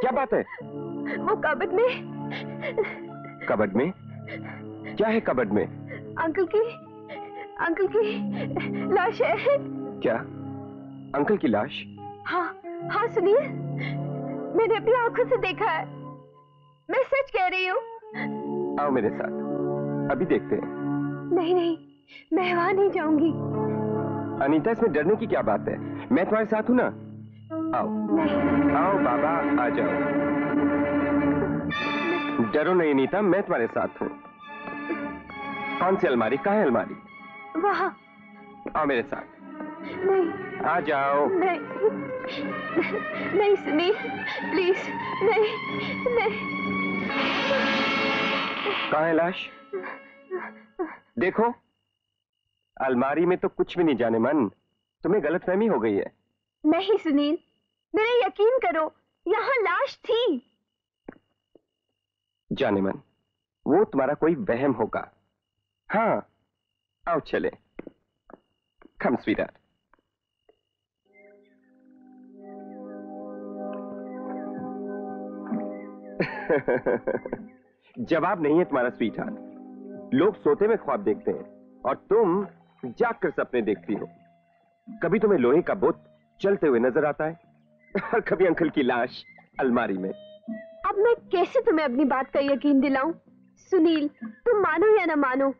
क्या बात है? वो कबड में। कबड में? क्या है कबड में? अंकल की अंकल की लाश है। क्या? अंकल की लाश? हाँ हाँ सुनिए, मैंने अपनी आंखों से देखा है, मैं सच कह रही हूँ। आओ मेरे साथ, अभी देखते हैं। नहीं नहीं, मैं वहां नहीं जाऊंगी। अनीता, इसमें डरने की क्या बात है, मैं तुम्हारे साथ हूँ ना। आओ आओ बाबा, आ जाओ, डरो नहीं अनीता, मैं तुम्हारे साथ हूँ। कौन सी अलमारी, कहाँ है अलमारी? वहाँ। आओ मेरे साथ। नहीं, आ जाओ। नहीं नहीं सुनील, प्लीज नहीं नहीं। कहाँ है लाश? देखो, अलमारी में तो कुछ भी नहीं। जाने मन, तुम्हें गलतफहमी हो गई है। नहीं सुनील, मेरे यकीन करो, यहाँ लाश थी। जाने मन, वो तुम्हारा कोई वहम होगा। हाँ आओ चले, कम स्वीटर। जवाब नहीं है तुम्हारा स्वीटर। लोग सोते में ख्वाब देखते हैं और तुम जागकर सपने देखती हो। कभी तुम्हें लोहे का बुत चलते हुए नजर आता है और कभी अंकल की लाश। अलमारी में। अब मैं कैसे तुम्हें अपनी बात का यकीन दिलाऊं? सुनील, तुम मानो या ना मानो,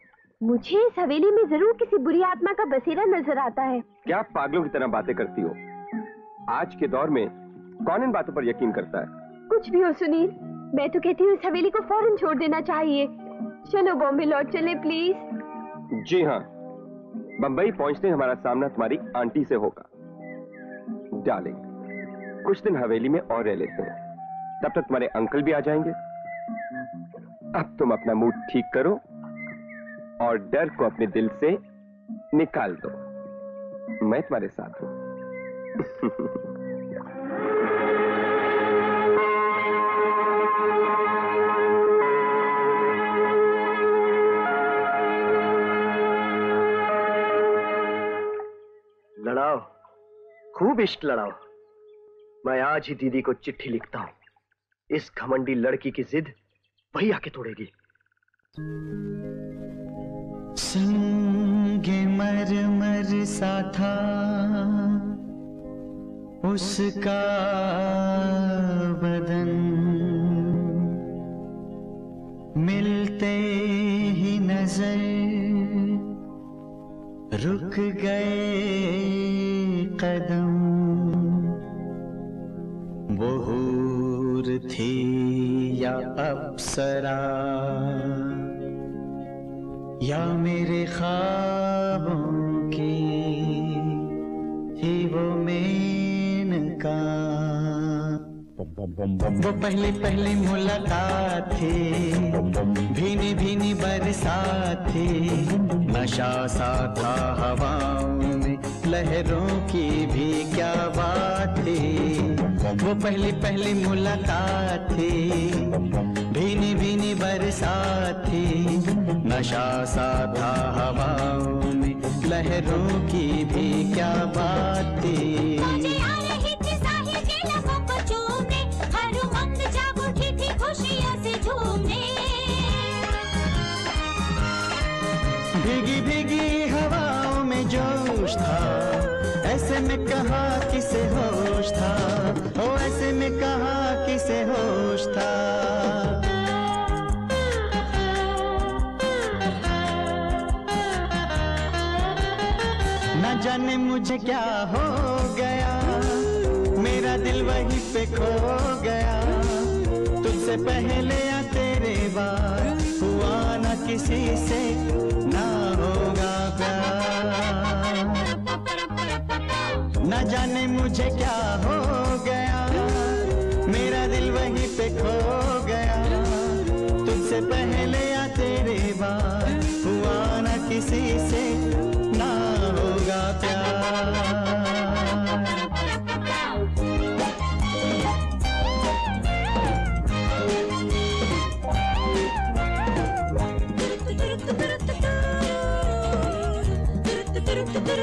मुझे इस हवेली में जरूर किसी बुरी आत्मा का बसेरा नजर आता है। क्या पागलों की तरह बातें करती हो? आज के दौर में कौन इन बातों पर यकीन करता है? कुछ भी हो सुनील, मैं तो कहती हूँ इस हवेली को फौरन छोड़ देना चाहिए। चलो बॉम्बे लौट चले प्लीज। जी हाँ, बम्बई पहुँचते हमारा सामना तुम्हारी आंटी से होगा। डार्लिंग, कुछ दिन हवेली में और रह लेते हैं, तब तक तुम्हारे अंकल भी आ जाएंगे। अब तुम अपना मूड ठीक करो और डर को अपने दिल से निकाल दो। मैं तुम्हारे साथ हूं। लड़ाओ, खूब इश्क लड़ाओ। मैं आज ही दीदी को चिट्ठी लिखता हूं। इस घमंडी लड़की की जिद वही आके तोड़ेगी। संगे मर मर सा था उसका बदन, मिलते ही नजर रुक गए कदम। वो हूर थी या अप्सरा या मेरे ख्वाबों की थी वो मेनका। वो पहली पहली मुलाकात थी, भीनी भीनी बरसात थी, नशा सा था हवाओं में, लहरों की भी क्या बात थी। वो पहली पहली मुलाकात थी, भीनी भीनी बरसात थी, नशा सा था हवाओं में, लहरों की भी क्या बात थी। भीगी भीगी हवाओं में जोश था, ऐसे में कहाँ किसे होश था, ओ ऐसे में कहाँ किसे होश था। न जाने मुझे क्या हो गया, मेरा दिल वहीं पे खो गया, तुझसे पहले या तेरे बाद हुआ ना किसी से ना होगा प्यार। न जाने मुझे क्या हो गया, मेरा दिल वहीं पे खो गया, तुझसे पहले या तेरे बाद हुआ ना किसी से ना होगा प्यार।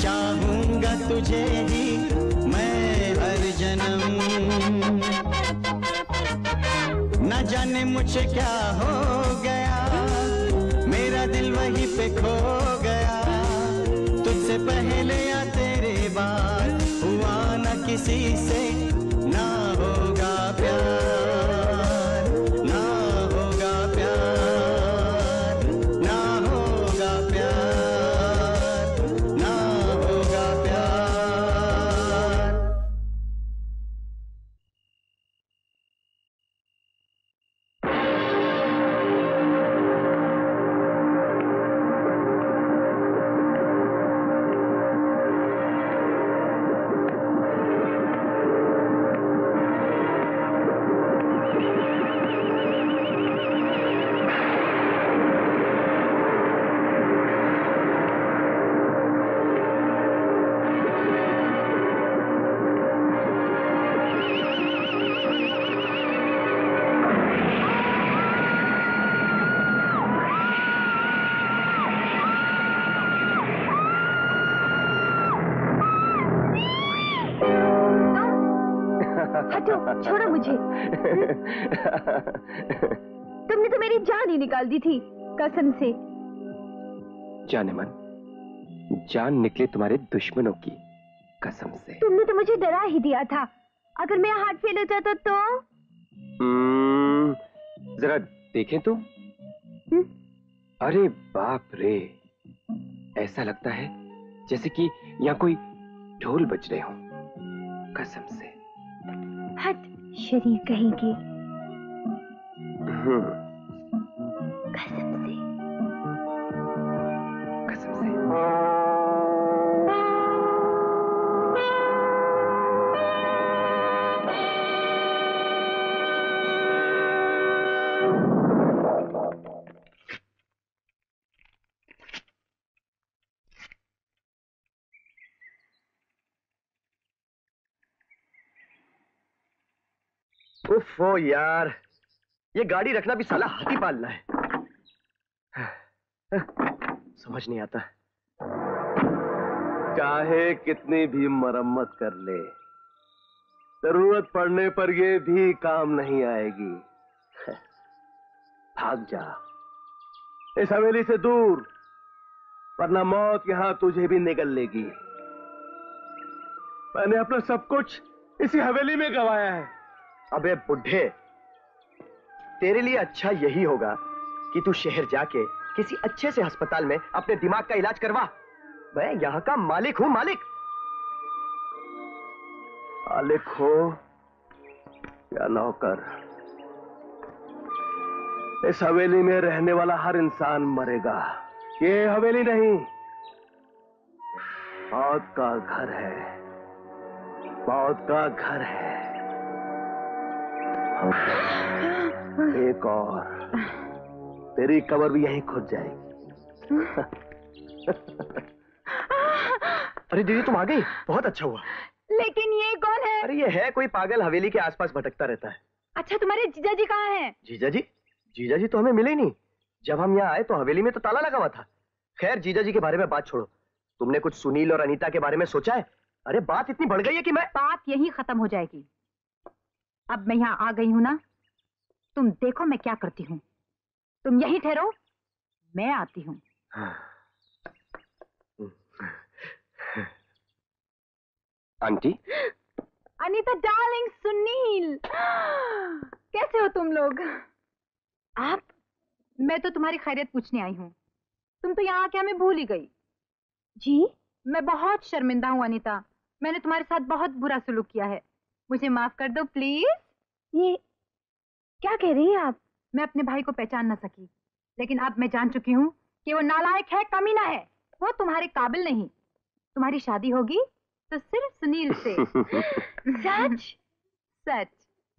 चाहूंगा तुझे ही मैं न जाने मुझे क्या हो गया, मेरा दिल वहीं पे खो गया। तुझसे पहले या तेरे बाद हुआ न किसी से, ना होगा प्यार, ना होगा प्यार, ना होगा प्यार, ना होगा प्यार। तुमने तो मेरी जान ही निकाल दी थी कसम से। जाने मन, जान निकले तुम्हारे दुश्मनों की कसम से। तुमने तो मुझे डरा ही दिया था। अगर मेरा हार्ट फेल हो जाता तो? hmm, जरा देखें तो। hmm? अरे बाप रे, ऐसा लगता है जैसे कि यहाँ कोई ढोल बज रहे हो कसम से। हट शरीर कहेंगे कसम से, कसम से। उफ़ो यार, ये गाड़ी रखना भी साला हाथी पालना है। समझ नहीं आता, चाहे कितनी भी मरम्मत कर ले, जरूरत पड़ने पर ये भी काम नहीं आएगी। भाग जा इस हवेली से दूर, वरना मौत यहां तुझे भी निगल लेगी। मैंने अपना सब कुछ इसी हवेली में गंवाया है। अबे बुढ़े, तेरे लिए अच्छा यही होगा कि तू शहर जाके किसी अच्छे से अस्पताल में अपने दिमाग का इलाज करवा। मैं यहाँ का मालिक हूँ, मालिक। मालिक हो या नौकर, इस हवेली में रहने वाला हर इंसान मरेगा। ये हवेली नहीं, मौत का घर है, मौत का घर है। एक और, तेरी कब्र भी यहीं खुद जाएगी। अरे दीदी, तुम आ गई, बहुत अच्छा हुआ। लेकिन ये कौन है? अरे ये है कोई पागल, हवेली के आसपास भटकता रहता है। अच्छा, तुम्हारे जीजा जी कहाँ हैं? जीजा जी? जीजा जी तो हमें मिले ही नहीं। जब हम यहाँ आए तो हवेली में तो ताला लगा हुआ था। खैर, जीजा जी के बारे में बात छोड़ो, तुमने कुछ सुनील और अनीता के बारे में सोचा है? अरे बात इतनी बढ़ गई है कि मैं, बात यहीं खत्म हो जाएगी। अब मैं यहाँ आ गई हूँ ना, तुम देखो मैं क्या करती हूँ। तुम यहीं ठहरो, मैं आती हूँ। आंटी? अनीता डार्लिंग, सुनील, कैसे हो तुम लोग? आप? मैं तो तुम्हारी खैरियत पूछने आई हूँ, तुम तो यहाँ आके हमें भूल ही गई। जी? मैं बहुत शर्मिंदा हूँ अनीता, मैंने तुम्हारे साथ बहुत बुरा सलूक किया है, मुझे माफ कर दो प्लीज। ये क्या कह रही हैं आप? मैं अपने भाई को पहचान ना सकी, लेकिन अब मैं जान चुकी हूँ कि वो नालायक है, कमीना है, वो तुम्हारे काबिल नहीं। तुम्हारी शादी होगी तो सिर्फ सुनील से। सच? सच।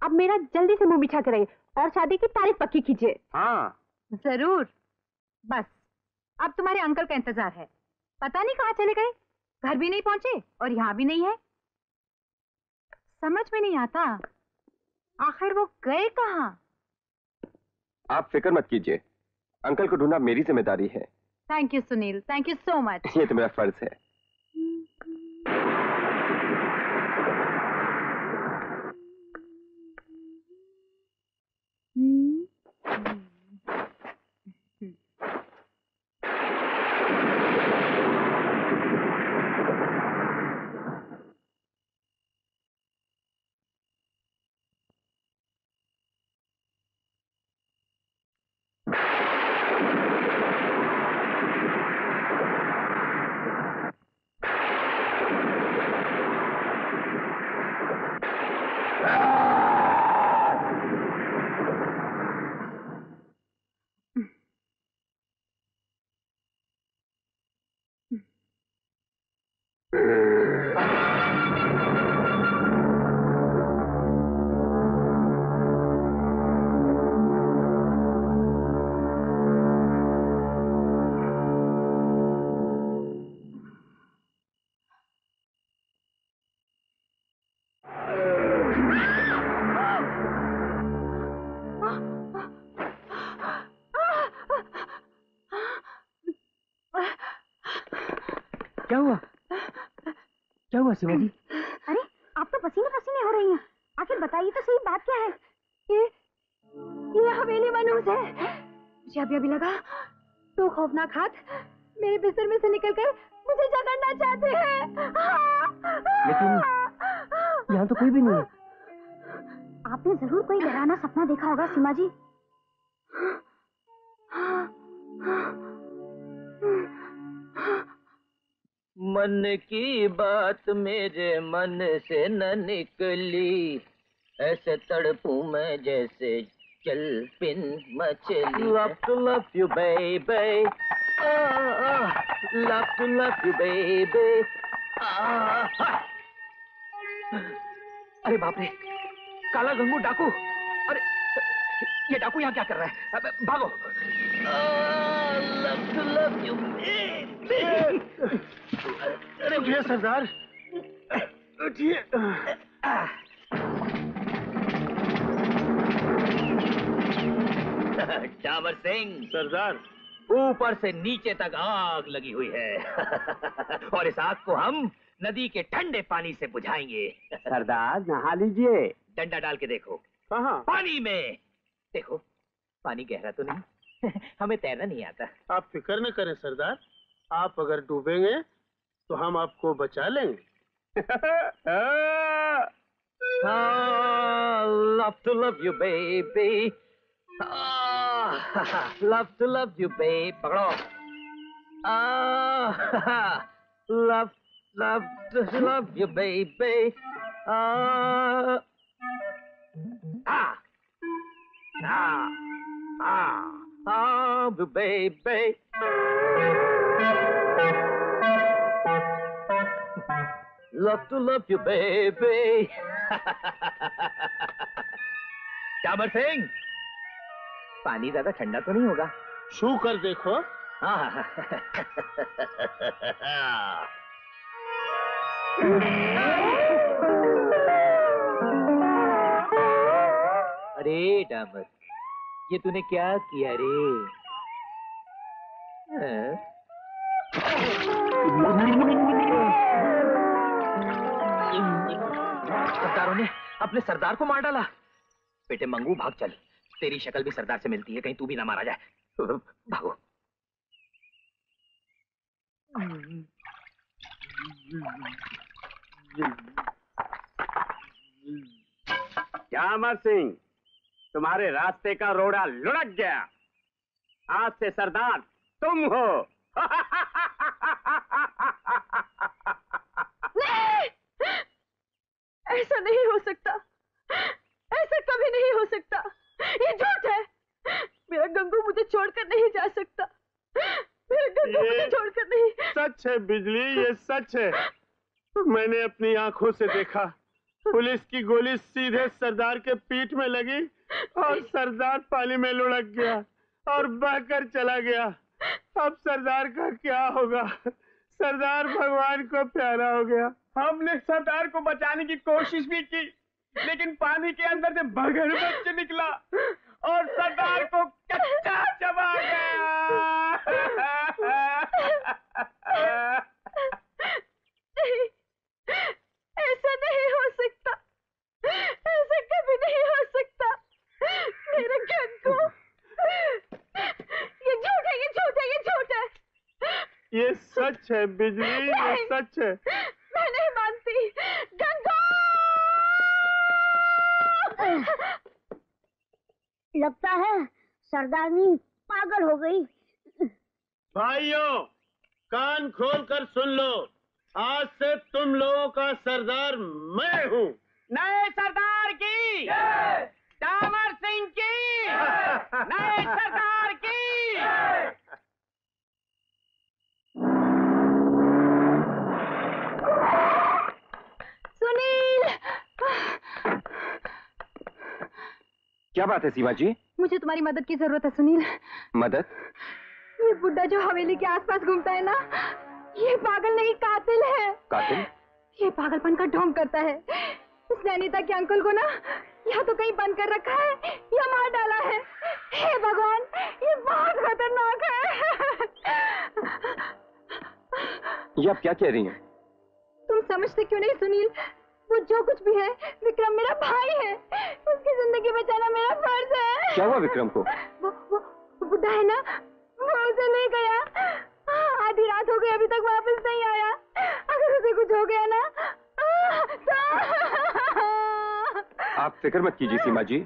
अब मेरा जल्दी से मुंह बिछा कर आइए और शादी की तारीख पक्की कीजिए। हाँ जरूर। बस अब तुम्हारे अंकल का इंतजार है, पता नहीं कहाँ चले गए, घर भी नहीं पहुँचे और यहाँ भी नहीं है। समझ में नहीं आता, आखिर वो गए कहाँ? आप फिक्र मत कीजिए, अंकल को ढूंढना मेरी जिम्मेदारी है। Thank you Sunil, thank you so much. ये तो मेरा फर्ज है। hmm. जी। अरे आप तो पसीने पसीने हो रही हैं। आखिर बताइए तो सही बात क्या है? ये ये हवेली मनोज है। मुझे अभी अभी लगा तो खौफनाक हाथ मेरे बिस्तर में से निकलकर मुझे जगाना चाहते हैं। लेकिन यहाँ तो कोई भी नहीं है। आपने जरूर कोई डरावना सपना देखा होगा सीमा जी। मन की बात मेरे मन से न निकली, ऐसे तड़पूं मैं जैसे चल पिन मचली। Love to love you baby, love to love you baby. अरे बाप रे, काला गंगू डाकू। अरे ये डाकू यहाँ क्या कर रहा है? भागो। Love to love you baby. उठिए सरदार, उठिए। डामर सिंह सरदार, ऊपर से नीचे तक आग लगी हुई है और इस आग को हम नदी के ठंडे पानी से बुझाएंगे। सरदार नहा लीजिए। डंडा डाल के देखो। कहाँ? पानी में। देखो पानी गहरा तो नहीं। हमें तैरना नहीं आता। आप फिक्र न करें सरदार, आप अगर डूबेंगे तो हम आपको बचा लेंगे। Love to love you baby, love to love you baby. पकड़ो। Love love to love you baby. आ आ आ baby. Love to love you, baby. Damar Singh, पानी ज़्यादा ठंडा तो नहीं होगा? छू कर देखो। अरे डामर, ये तूने क्या किया रे? सरदारों ने अपने सरदार को मार डाला। बेटे मंगू भाग चल, तेरी शक्ल भी सरदार से मिलती है, कहीं तू भी ना मारा जाए। भागो। जामर सिंह, तुम्हारे रास्ते का रोड़ा लुढ़क गया। आज से सरदार तुम हो। ऐसा नहीं हो सकता, ऐसा कभी नहीं हो सकता। ये झूठ है। मेरा गंगू मुझे छोड़कर नहीं जा सकता। मेरा गंगू मुझे छोड़कर नहीं। सच है बिजली, ये सच है। मैंने अपनी आंखों से देखा। पुलिस की गोली सीधे सरदार के पीठ में लगी और सरदार पानी में लुढ़क गया और बहकर चला गया। अब सरदार का क्या होगा? सरदार भगवान को प्यारा हो गया। हमने सरदार को बचाने की कोशिश भी की, लेकिन पानी के अंदर से बगर बच्चे निकला और सरदार को कच्चा चबा गया। नहीं, ऐसा नहीं हो सकता, ऐसा कभी नहीं हो सकता। मेरे गंगू, ये झूठ है, ये झूठ है, ये झूठ है। ये सच है बिजली, ये सच है। मैं नहीं मानती। गंगू, लगता है सरदारनी पागल हो गई। भाइयों, कान खोलकर सुन लो, आज से तुम लोगों का सरदार मैं हूँ। नए सरदार की जय, डामर सिंह की जय, नए सरदार की जय। क्या बात है सीमा जी? मुझे तुम्हारी मदद की जरूरत है सुनील। मदद? ये बुड्ढा जो हवेली के आसपास घूमता है ना, ये पागल नहीं कातिल है। कातिल? ये पागलपन का ढोंग करता है। इसने अनीता के अंकल को ना या तो कहीं बंद कर रखा है या मार डाला है। हे भगवान, ये बहुत खतरनाक है। ये आप क्या कह रही हैं? तुम समझते क्यों नहीं सुनील? वो जो कुछ भी है, विक्रम मेरा भाई है। उसकी जिंदगी बचाना मेरा फर्ज है। क्या हुआ विक्रम को? वो वो बुढ़ा है ना, वो उसे ले गया। आधी रात हो गई, अभी तक वापस नहीं आया। अगर उसे कुछ हो गया ना तो... आप फिक्र मत कीजिए सीमा जी,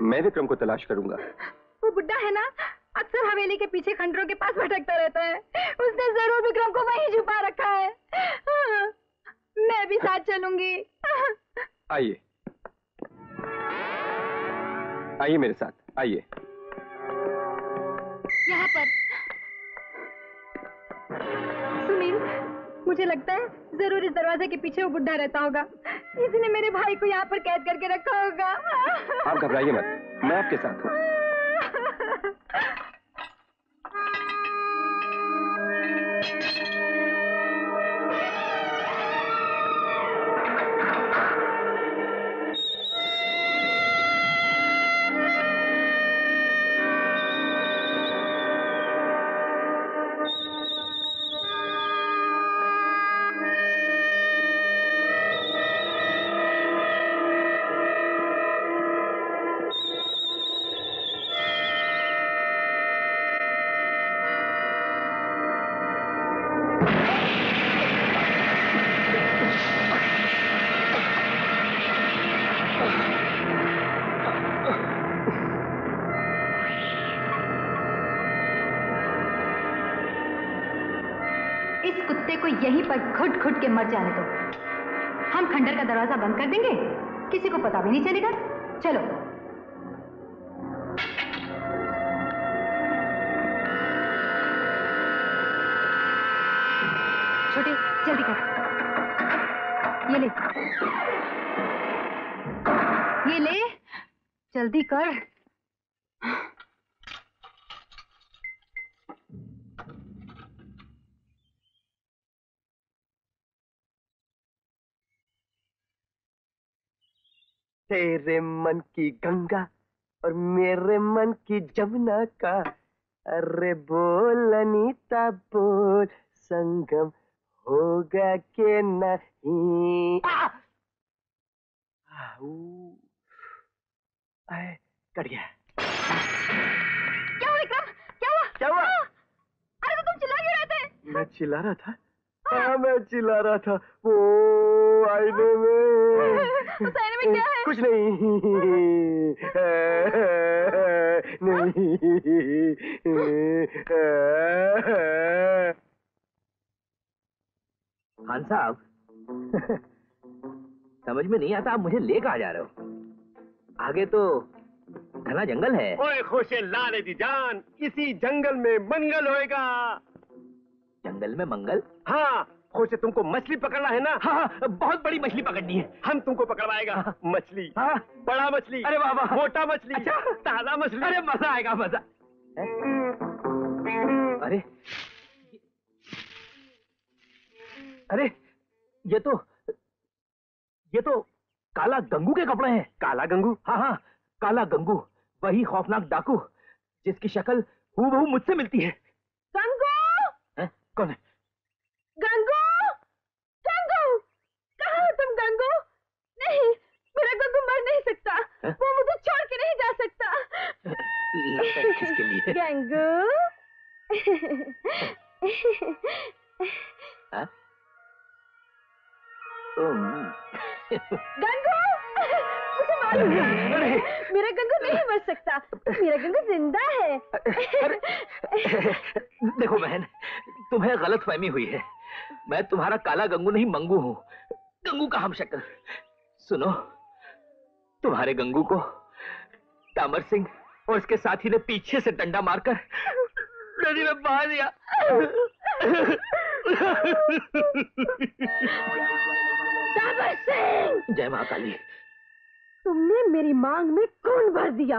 मैं विक्रम को तलाश करूंगा। वो बुढ़ा है ना, अक्सर हवेली के पीछे खंडरों के पास भटकता रहता है। उसने जरूर विक्रम को वहीं छुपा रखा है। मैं भी साथ चलूंगी। आइए आइए मेरे साथ, आइए। यहाँ पर सुनील, मुझे लगता है जरूर इस दरवाजे के पीछे वो बुढ़ा रहता होगा। इसने मेरे भाई को यहाँ पर कैद करके रखा होगा। आप घबराइए मत, मैं आपके साथ हूँ। खुद के मर जाने दो। हम खंडर का दरवाजा बंद कर देंगे, किसी को पता भी नहीं चलेगा। चलो छोटे, जल्दी कर। ये ले, ये ले, जल्दी कर। तेरे मन की गंगा और मेरे मन की जमुना का, अरे बोल अनीता बोल, संगम होगा के नहीं। कट गया। क्या हुआ विक्रम? क्या हुआ? क्या हुआ? अरे तो तुम चिल्ला क्यों रहे थे? मैं चिल्ला रहा था। हाँ, मैं चिल्ला रहा था। वो आईने में, उस आईने में क्या है? कुछ नहीं, नहीं। खान साहब, समझ में नहीं आता आप मुझे ले कहाँ जा रहे हो? आगे तो घना जंगल है। ओए खोशे लाले दी जान, इसी जंगल में मंगल होएगा। जंगल में मंगल? हाँ, खोशे तुमको मछली पकड़ना है ना? हाँ, बहुत बड़ी मछली पकड़नी है। हम तुमको पकड़वाएगा। हाँ, मछली। हाँ, बड़ा मछली। अरे वाह वाह, मोटा मछली। अच्छा, ताजा मछली। अरे मजा आएगा, मजा। अरे अरे ये तो ये तो काला गंगू के कपड़े हैं। काला गंगू? हाँ हाँ, काला गंगू, वही खौफनाक डाकू जिसकी शक्ल हूबहू मुझसे मिलती है। गंगू कौन है? गंगू, गंगू, कहाँ हो तुम गंगू? नहीं, मेरा गंगू मर नहीं सकता। है? वो मुझे छोड़ के नहीं जा सकता। लगता है किसके लिए? गंगू। हाँ? गंगू, मुझे मालूम है, मेरा गंगू नहीं मर सकता। मेरा गंगू जिंदा है। देखो बहन, तुम्हें गलतफहमी हुई है। मैं तुम्हारा काला गंगू नहीं, मंगू हूँ, गंगू का हम शक्ल। सुनो, तुम्हारे गंगू को दामर सिंह और उसके साथी ने पीछे से डंडा मारकर नदी में बहा दिया। जय मां काली, तुमने मेरी मांग में खून भर दिया,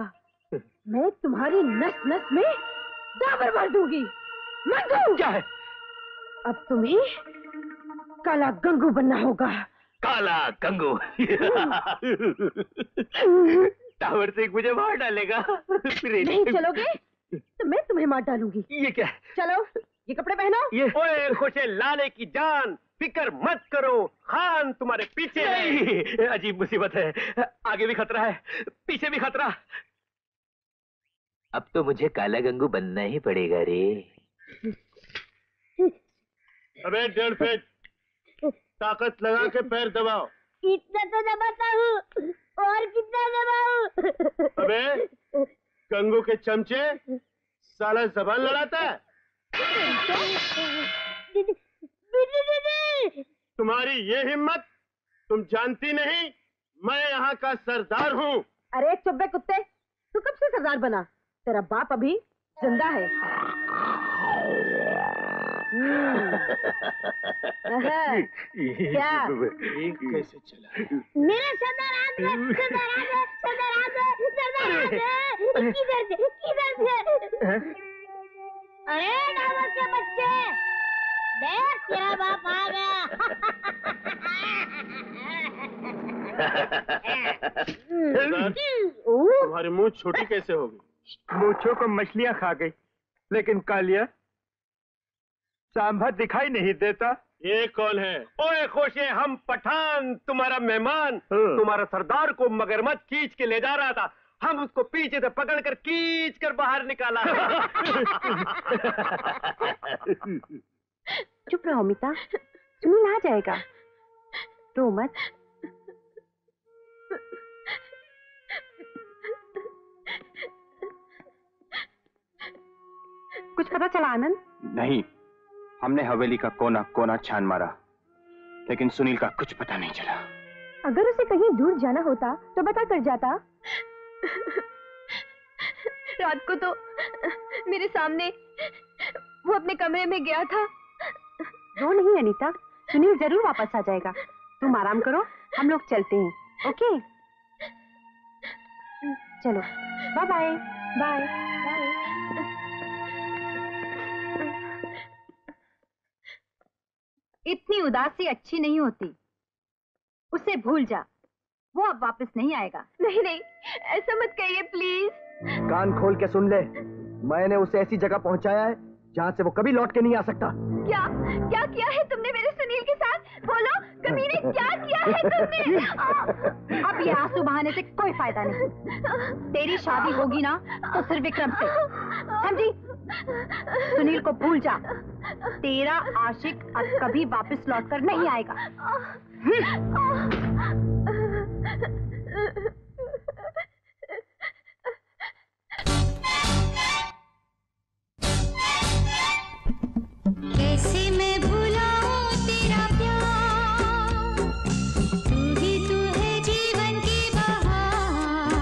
मैं तुम्हारी नस नस में दाबर भर दूंगी। मंगू क्या है? अब तुम्हें काला गंगू बनना होगा। काला गंगू टावर से मुझे मार डालेगा। नहीं चलोगे तो मैं तुम्हें मार डालूंगी। ये क्या? चलो ये कपड़े पहनो। ये ओए खुशे लाले की जान, फिकर मत करो, खान तुम्हारे पीछे। नहीं। अजीब मुसीबत है, आगे भी खतरा है पीछे भी खतरा। अब तो मुझे काला गंगू बनना ही पड़ेगा रे। अबे डेढ़ फीट ताकत लगा के पैर दबाओ। इतना तो दबाता हूँ, और कितना दबाऊं? अबे गंगू के चमचे, साला जबान लड़ाता है। दीदी, दीदी, दीदी। तुम्हारी ये हिम्मत, तुम जानती नहीं मैं यहाँ का सरदार हूँ। अरे चुप बे कुत्ते, तू कब से सरदार बना? तेरा बाप अभी जिंदा है। क्या कैसे चला? मेरा सरदार आ गया, सरदार आ गया, सरदार आ गया। किधर थे? किधर थे? अरे डावर के बच्चे, देख तेरा बाप आ गया। तुम्हारी मुँह छोटी कैसे हो गई? मूंछों को मछलियाँ खा गई, लेकिन कालिया सांभर दिखाई नहीं देता। ये कौन है? ओए खोशे, हम पठान, तुम्हारा मेहमान। तुम्हारा सरदार को मगरमच्छ खींच के ले जा रहा था, हम उसको पीछे से पकड़कर खींच कर बाहर निकाला। चुप रहो अमिता, सुनील आ जाएगा। रो मत। कुछ पता चला आनंद? नहीं, हमने हवेली का कोना कोना छान मारा, लेकिन सुनील का कुछ पता नहीं चला। अगर उसे कहीं दूर जाना होता तो बता कर जाता। रात को तो मेरे सामने वो अपने कमरे में गया था। रो नहीं अनीता, सुनील जरूर वापस आ जाएगा। तुम आराम करो, हम लोग चलते हैं। ओके चलो, बाय बाय बाय बाय। इतनी उदासी अच्छी नहीं होती, उसे भूल जा, वो अब वापस नहीं आएगा। नहीं नहीं, ऐसा मत कहिए प्लीज। कान खोल के सुन ले, मैंने उसे ऐसी जगह पहुंचाया है जहाँ से वो कभी लौट के नहीं आ सकता। क्या क्या किया है तुमने मेरे सुनील के साथ? बोलो कमीने, क्या किया है तुमने? अब ये आंसू बहाने से कोई फायदा नहीं। तेरी शादी होगी ना तो सिर्फ विक्रम से, समझी? सुनील को भूल जा, तेरा आशिक अब कभी वापस लौटकर नहीं आएगा। कैसे मैं भूलाऊं तेरा प्यार, तू ही तू है जीवन की बहार।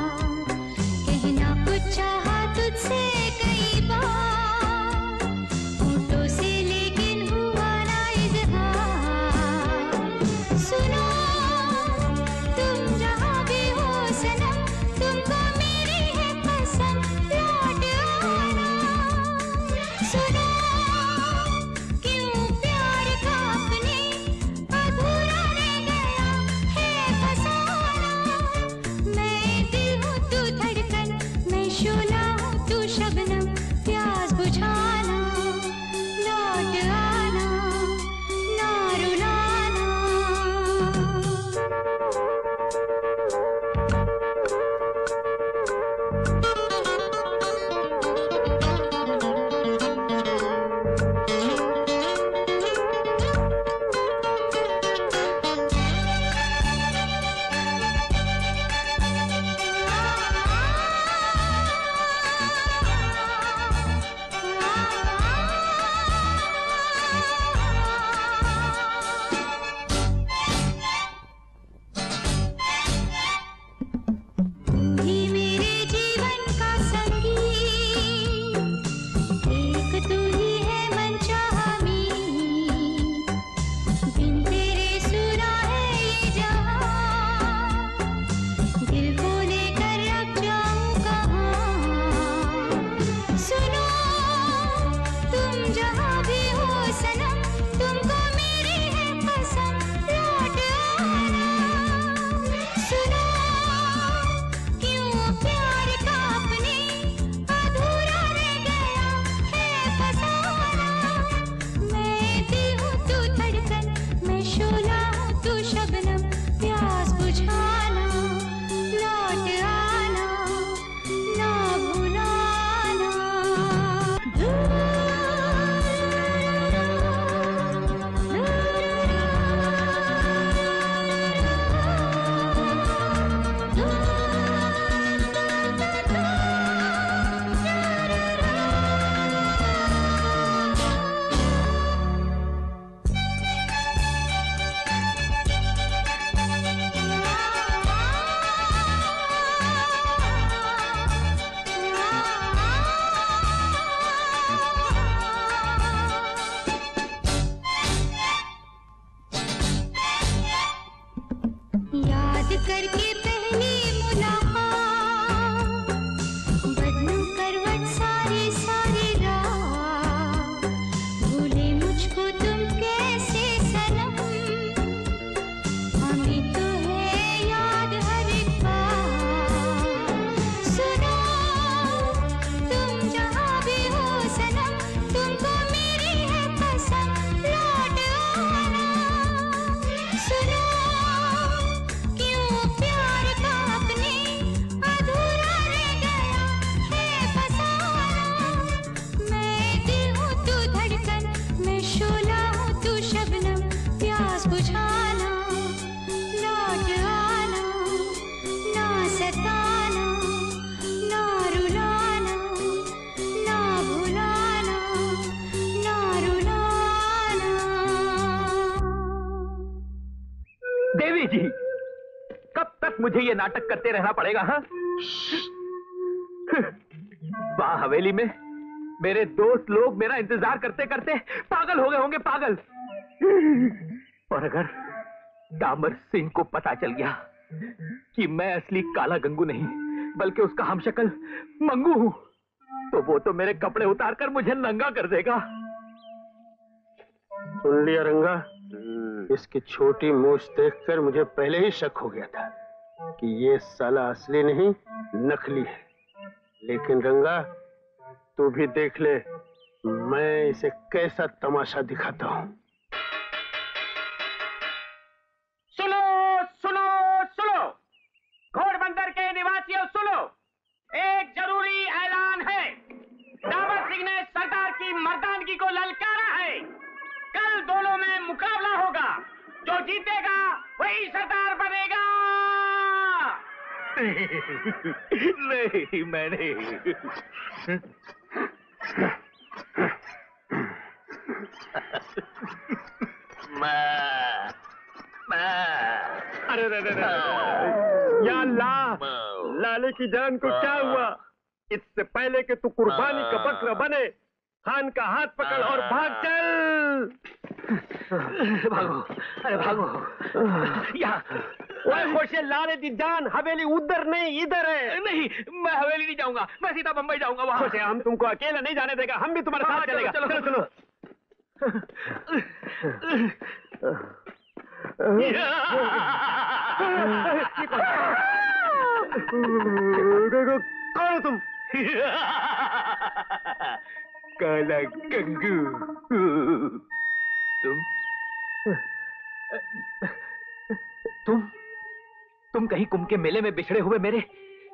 कहना कुछ चाहा तुझसे कई बार, सुनो तुम जहाँ भी हो। देवी जी, कब तक मुझे ये नाटक करते रहना पड़ेगा? हाँ, वहां हवेली में मेरे दोस्त लोग मेरा इंतजार करते करते पागल हो गए होंगे, पागल। और अगर दामर सिंह को पता चल गया कि मैं असली काला गंगू नहीं बल्कि उसका हमशक्ल मंगू हूं, तो वो तो मेरे कपड़े उतारकर मुझे नंगा कर देगा। सुन लिया रंगा, इसकी छोटी मूछ देखकर मुझे पहले ही शक हो गया था कि ये साला असली नहीं नकली है। लेकिन रंगा, तू भी देख ले मैं इसे कैसा तमाशा दिखाता हूं। सुनो सुनो सुनो, घोड़बंदर के निवासियों सुनो, एक जरूरी ऐलान है। दामर सिंह ने सरदार की मर्दानगी को ललकारा है। कल दोनों में मुकाबला होगा, जो जीतेगा वही सरदार बनेगा। नहीं, मैं नहीं। मैं, मैं। अरे रे रे रे, या ला, लाले की जान को क्या हुआ? इससे पहले कि तू कुर्बानी का बकरा बने, खान का हाथ पकड़ और भाग चल। भागो, अरे भागो। यहाँ लाने दी जान, हवेली उधर नहीं इधर है। नहीं, मैं हवेली नहीं जाऊंगा, मैं सीधा बंबई जाऊंगा। वहां से हम तुमको अकेला नहीं जाने देगा, हम भी तुम्हारे साथ चलेगा। चलो चलो चलो। कौन हो तुम? काला गंगू। तुम तुम तुम कहीं कुंभ के मेले में बिछड़े हुए मेरे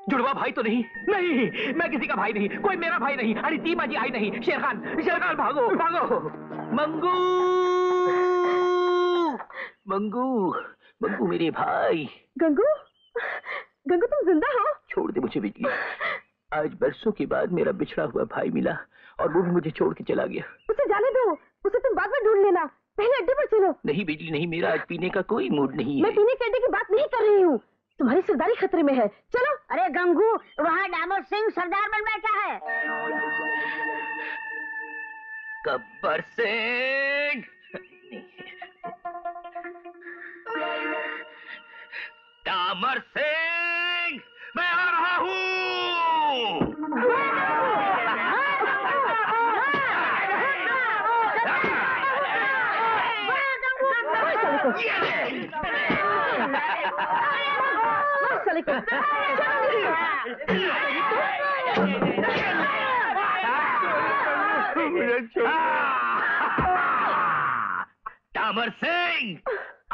जुड़वा भाई तो नहीं? नहीं, मैं किसी का भाई नहीं, कोई मेरा भाई नहीं। अरे सीमा जी आई नहीं। शेरखान, शेरखान भागो भागो। मंगू मंगू मंगू मेरे भाई। गंगू गंगू, तुम जिंदा हो? छोड़ दे मुझे बिजली। आज बरसों के बाद मेरा बिछड़ा हुआ भाई मिला और वो भी मुझे छोड़ के चला गया। उसे जाने दो, उसे तुम बाद में ढूंढ लेना, पहले अड्डे पर चलो। नहीं बिजली नहीं, मेरा आज पीने का कोई मूड नहीं है। मैं पीने के अड्डे की बात नहीं कर रही हूँ, तुम्हारी सरदारी खतरे में है, चलो। अरे गंगू, वहाँ दामर सिंह सरदार बन बैठा है। गब्बर सिंह, दामर सिंह, मैं आ रहा हूँ। दामर सिंह,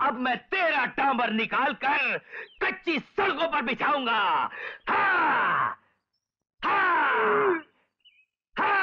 अब मैं तेरा डामर निकाल कर कच्ची सड़कों पर बिछाऊंगा। हाँ हाँ हाँ।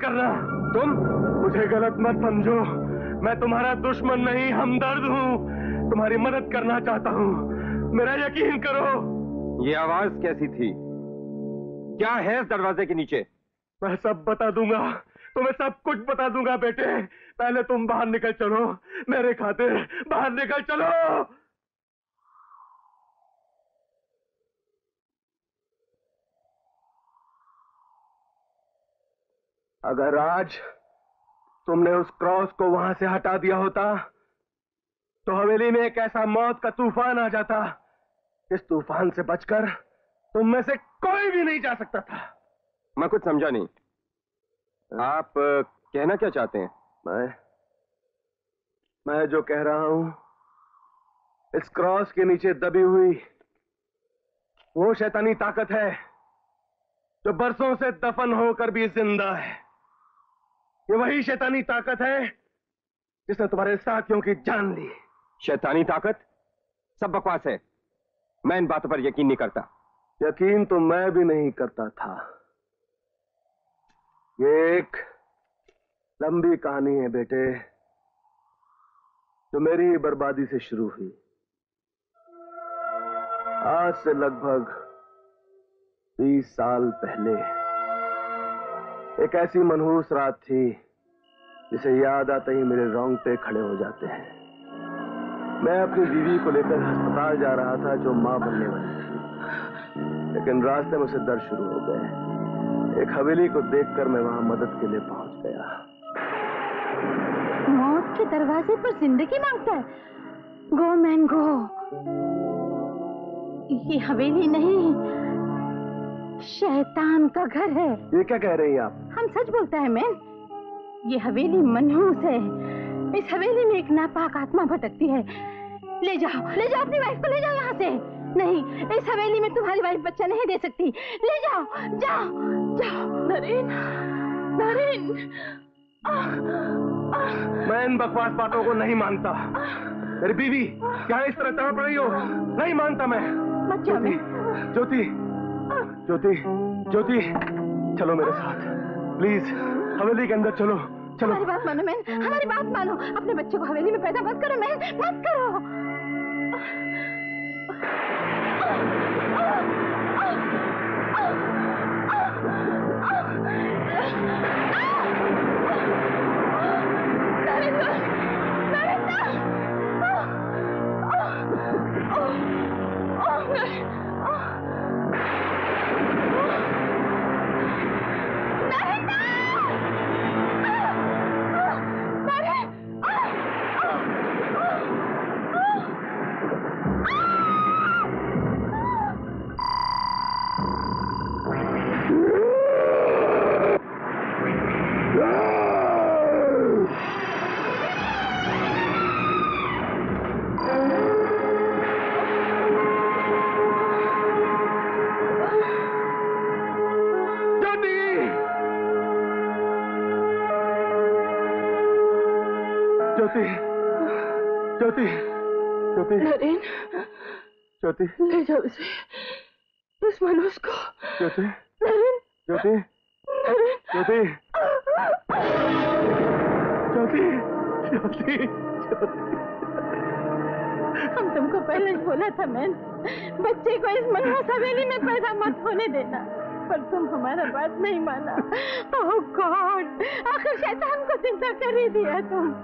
करना। तुम मुझे गलत मत समझो, मैं तुम्हारा दुश्मन नहीं हमदर्द हूँ, तुम्हारी मदद करना चाहता हूँ, मेरा यकीन करो। ये आवाज कैसी थी? क्या है इस दरवाजे के नीचे? मैं सब बता दूंगा, तुम्हें सब कुछ बता दूंगा बेटे, पहले तुम बाहर निकल चलो, मेरे खातिर बाहर निकल चलो। अगर आज तुमने उस क्रॉस को वहां से हटा दिया होता तो हवेली में एक ऐसा मौत का तूफान आ जाता, इस तूफान से बचकर तुम में से कोई भी नहीं जा सकता था। मैं कुछ समझा नहीं, आप कहना क्या चाहते हैं? मैं मैं जो कह रहा हूं, इस क्रॉस के नीचे दबी हुई वो शैतानी ताकत है जो बरसों से दफन होकर भी जिंदा है। ये वही शैतानी ताकत है जिसने तुम्हारे साथियों की जान ली। शैतानी ताकत? सब बकवास है, मैं इन बातों पर यकीन नहीं करता। यकीन तो मैं भी नहीं करता था। ये एक लंबी कहानी है बेटे, जो मेरी ही बर्बादी से शुरू हुई। आज से लगभग बीस साल पहले एक ऐसी मनहूस रात थी जिसे याद आते ही मेरे रोंगटे खड़े हो जाते हैं। मैं अपनी बीवी को लेकर अस्पताल जा रहा था जो मां बनने वाली थी, लेकिन रास्ते में उसे दर्द शुरू हो गए। एक हवेली को देखकर मैं वहां मदद के लिए पहुंच गया। मौत के दरवाजे पर जिंदगी मांगता है। गो मैन गो, ये हवेली नहीं शैतान का घर है। ये क्या कह रही हैं आप? हम सच बोलता है मैन, ये हवेली मनहूस है। इस हवेली में एक नापाक आत्मा भटकती है। ले जाओ, ले जाओ अपनी वाइफ को, ले जाओ यहाँ से। नहीं, इस हवेली में तुम्हारी वाइफ बच्चा नहीं दे सकती। ले जाओ, जाओ, जाओ। नरेन, नरेन। मैं इन बकवास बातों को नहीं मानता। मेरी बीवी क्या इस तरह तड़प रही हो? नहीं मानता मैं। ज्योति, ज्योति, ज्योति, ज्योति, चलो मेरे साथ प्लीज, हवेली के अंदर चलो, चलो। हमारी बात मानो मैन, हमारी बात मानो, अपने बच्चे को हवेली में पैदा मत करो मैन, मत करो। नरेन, ज्योति, ले जाओ इसे, इस मनुष्य को। ज्योति, नरेन, ज्योति, नरेन, ज्योति, ज्योति, ज्योति, ज्योति। हम तुमको पहले ही बोला था मैन, बच्चे को इस मनहूस हवेली में पैदा मत होने देना, पर तुम हमारा बात नहीं माना। ओह गॉड, आखिर शैतान को जिंदा कर ही दिया तुम।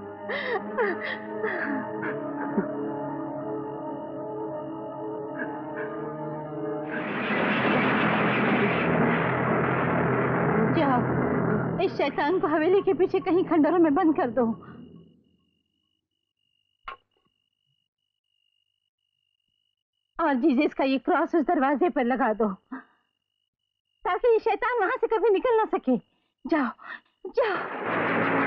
इस शैतान को हवेली के पीछे कहीं खंडरों में बंद कर दो। और जीजस का ये क्रॉस उस दरवाजे पर लगा दो ताकि ये शैतान वहां से कभी निकल ना सके। जाओ जाओ।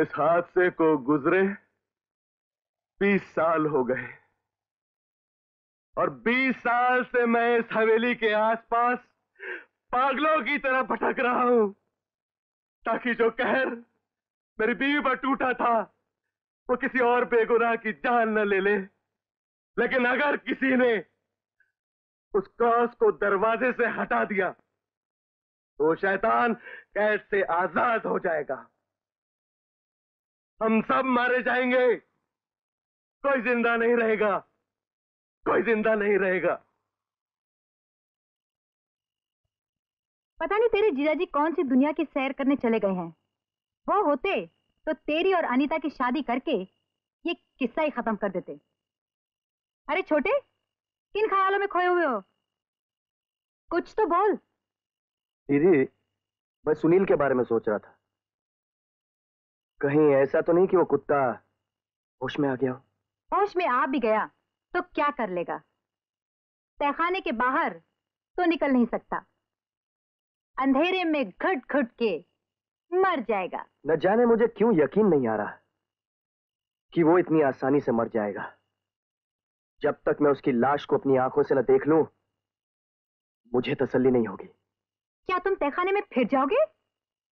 इस हादसे को गुजरे बीस साल हो गए और बीस साल से मैं इस हवेली के आसपास पागलों की तरह भटक रहा हूं, ताकि जो कहर मेरी बीवी पर टूटा था वो किसी और बेगुनाह की जान न ले ले। लेकिन अगर किसी ने उस क्रॉस को दरवाजे से हटा दिया तो शैतान कैद से आजाद हो जाएगा। हम सब मारे जाएंगे, कोई जिंदा नहीं रहेगा, कोई जिंदा नहीं रहेगा। पता नहीं तेरे जीजाजी कौन सी दुनिया की सैर करने चले गए हैं। वो होते तो तेरी और अनीता की शादी करके ये किस्सा ही खत्म कर देते। अरे छोटे, किन ख्यालों में खोए हुए हो? कुछ तो बोल। दीदी, मैं सुनील के बारे में सोच रहा था, कहीं ऐसा तो नहीं कि वो कुत्ता होश में आ गया हो। होश में आ भी गया तो क्या कर लेगा? तहखाने के बाहर तो निकल नहीं सकता, अंधेरे में घट घुट के मर जाएगा। न जाने मुझे क्यों यकीन नहीं आ रहा कि वो इतनी आसानी से मर जाएगा। जब तक मैं उसकी लाश को अपनी आंखों से न देख लूं, मुझे तसल्ली नहीं होगी। क्या तुम तहखाने में फिर जाओगे?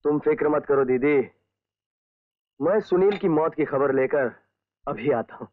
तुम फिक्र मत करो दीदी, मैं सुनील की मौत की खबर लेकर अभी आता हूं।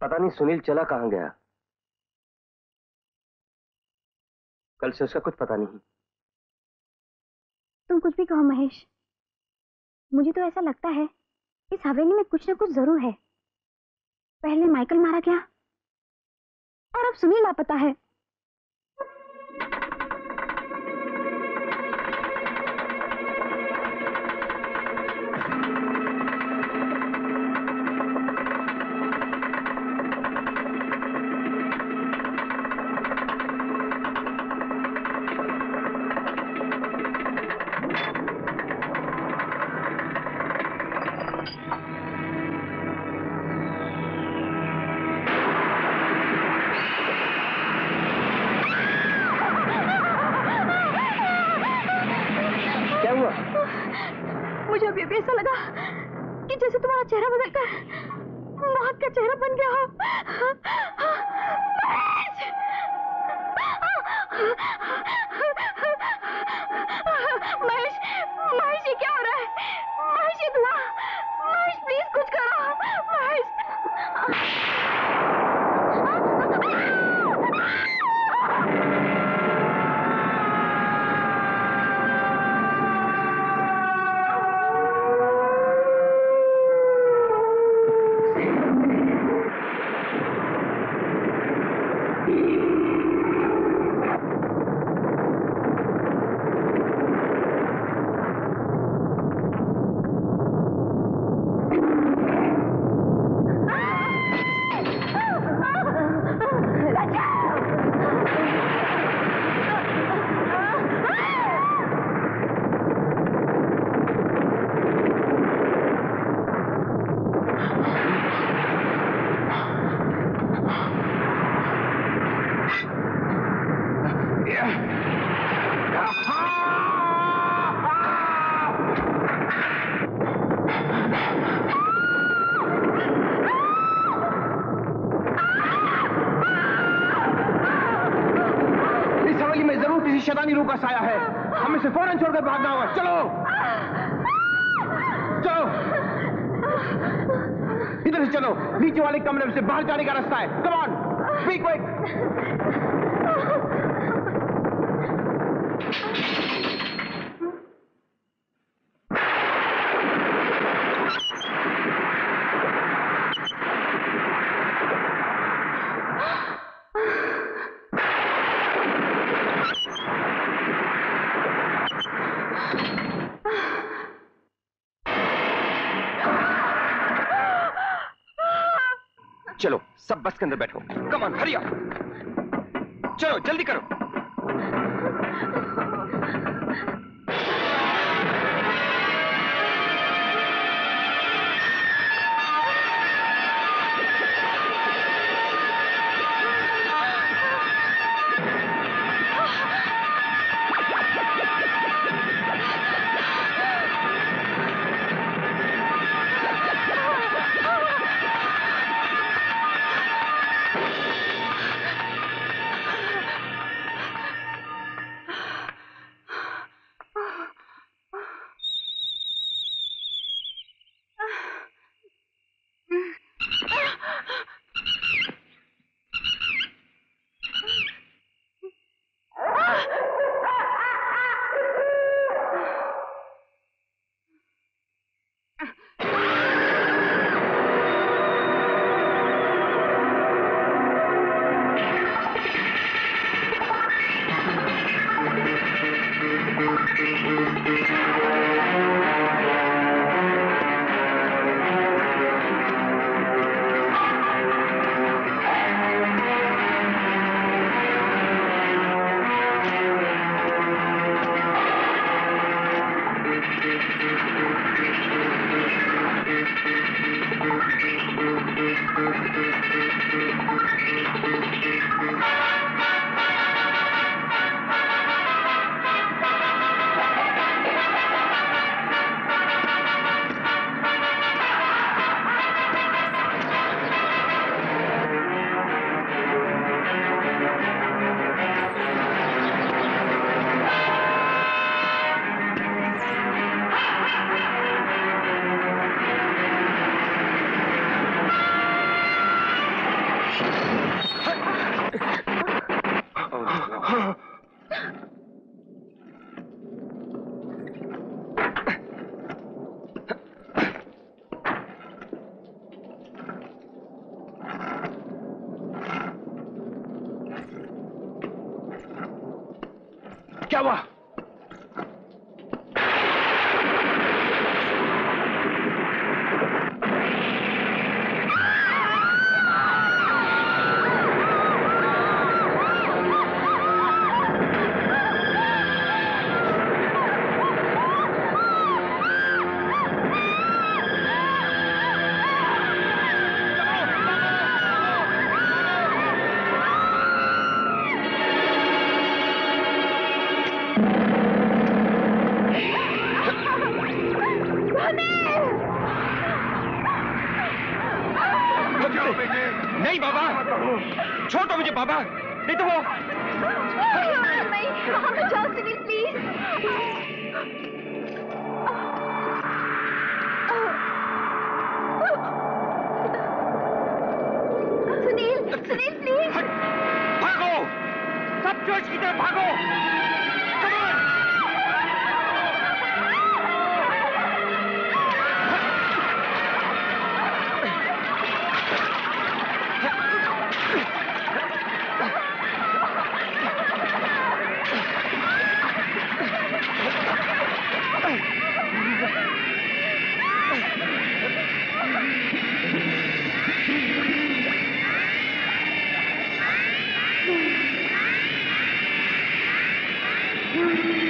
पता नहीं सुनील चला कहां गया। कल से उसका कुछ पता नहीं। तुम कुछ भी कहो महेश, मुझे तो ऐसा लगता है इस हवेली में कुछ ना कुछ जरूर है। पहले माइकल मारा गया और अब सुनील लापता है। चलो सब बस के अंदर बैठो। कम ऑन हरी अप, चलो जल्दी करो। क्या हुआ? Thank you.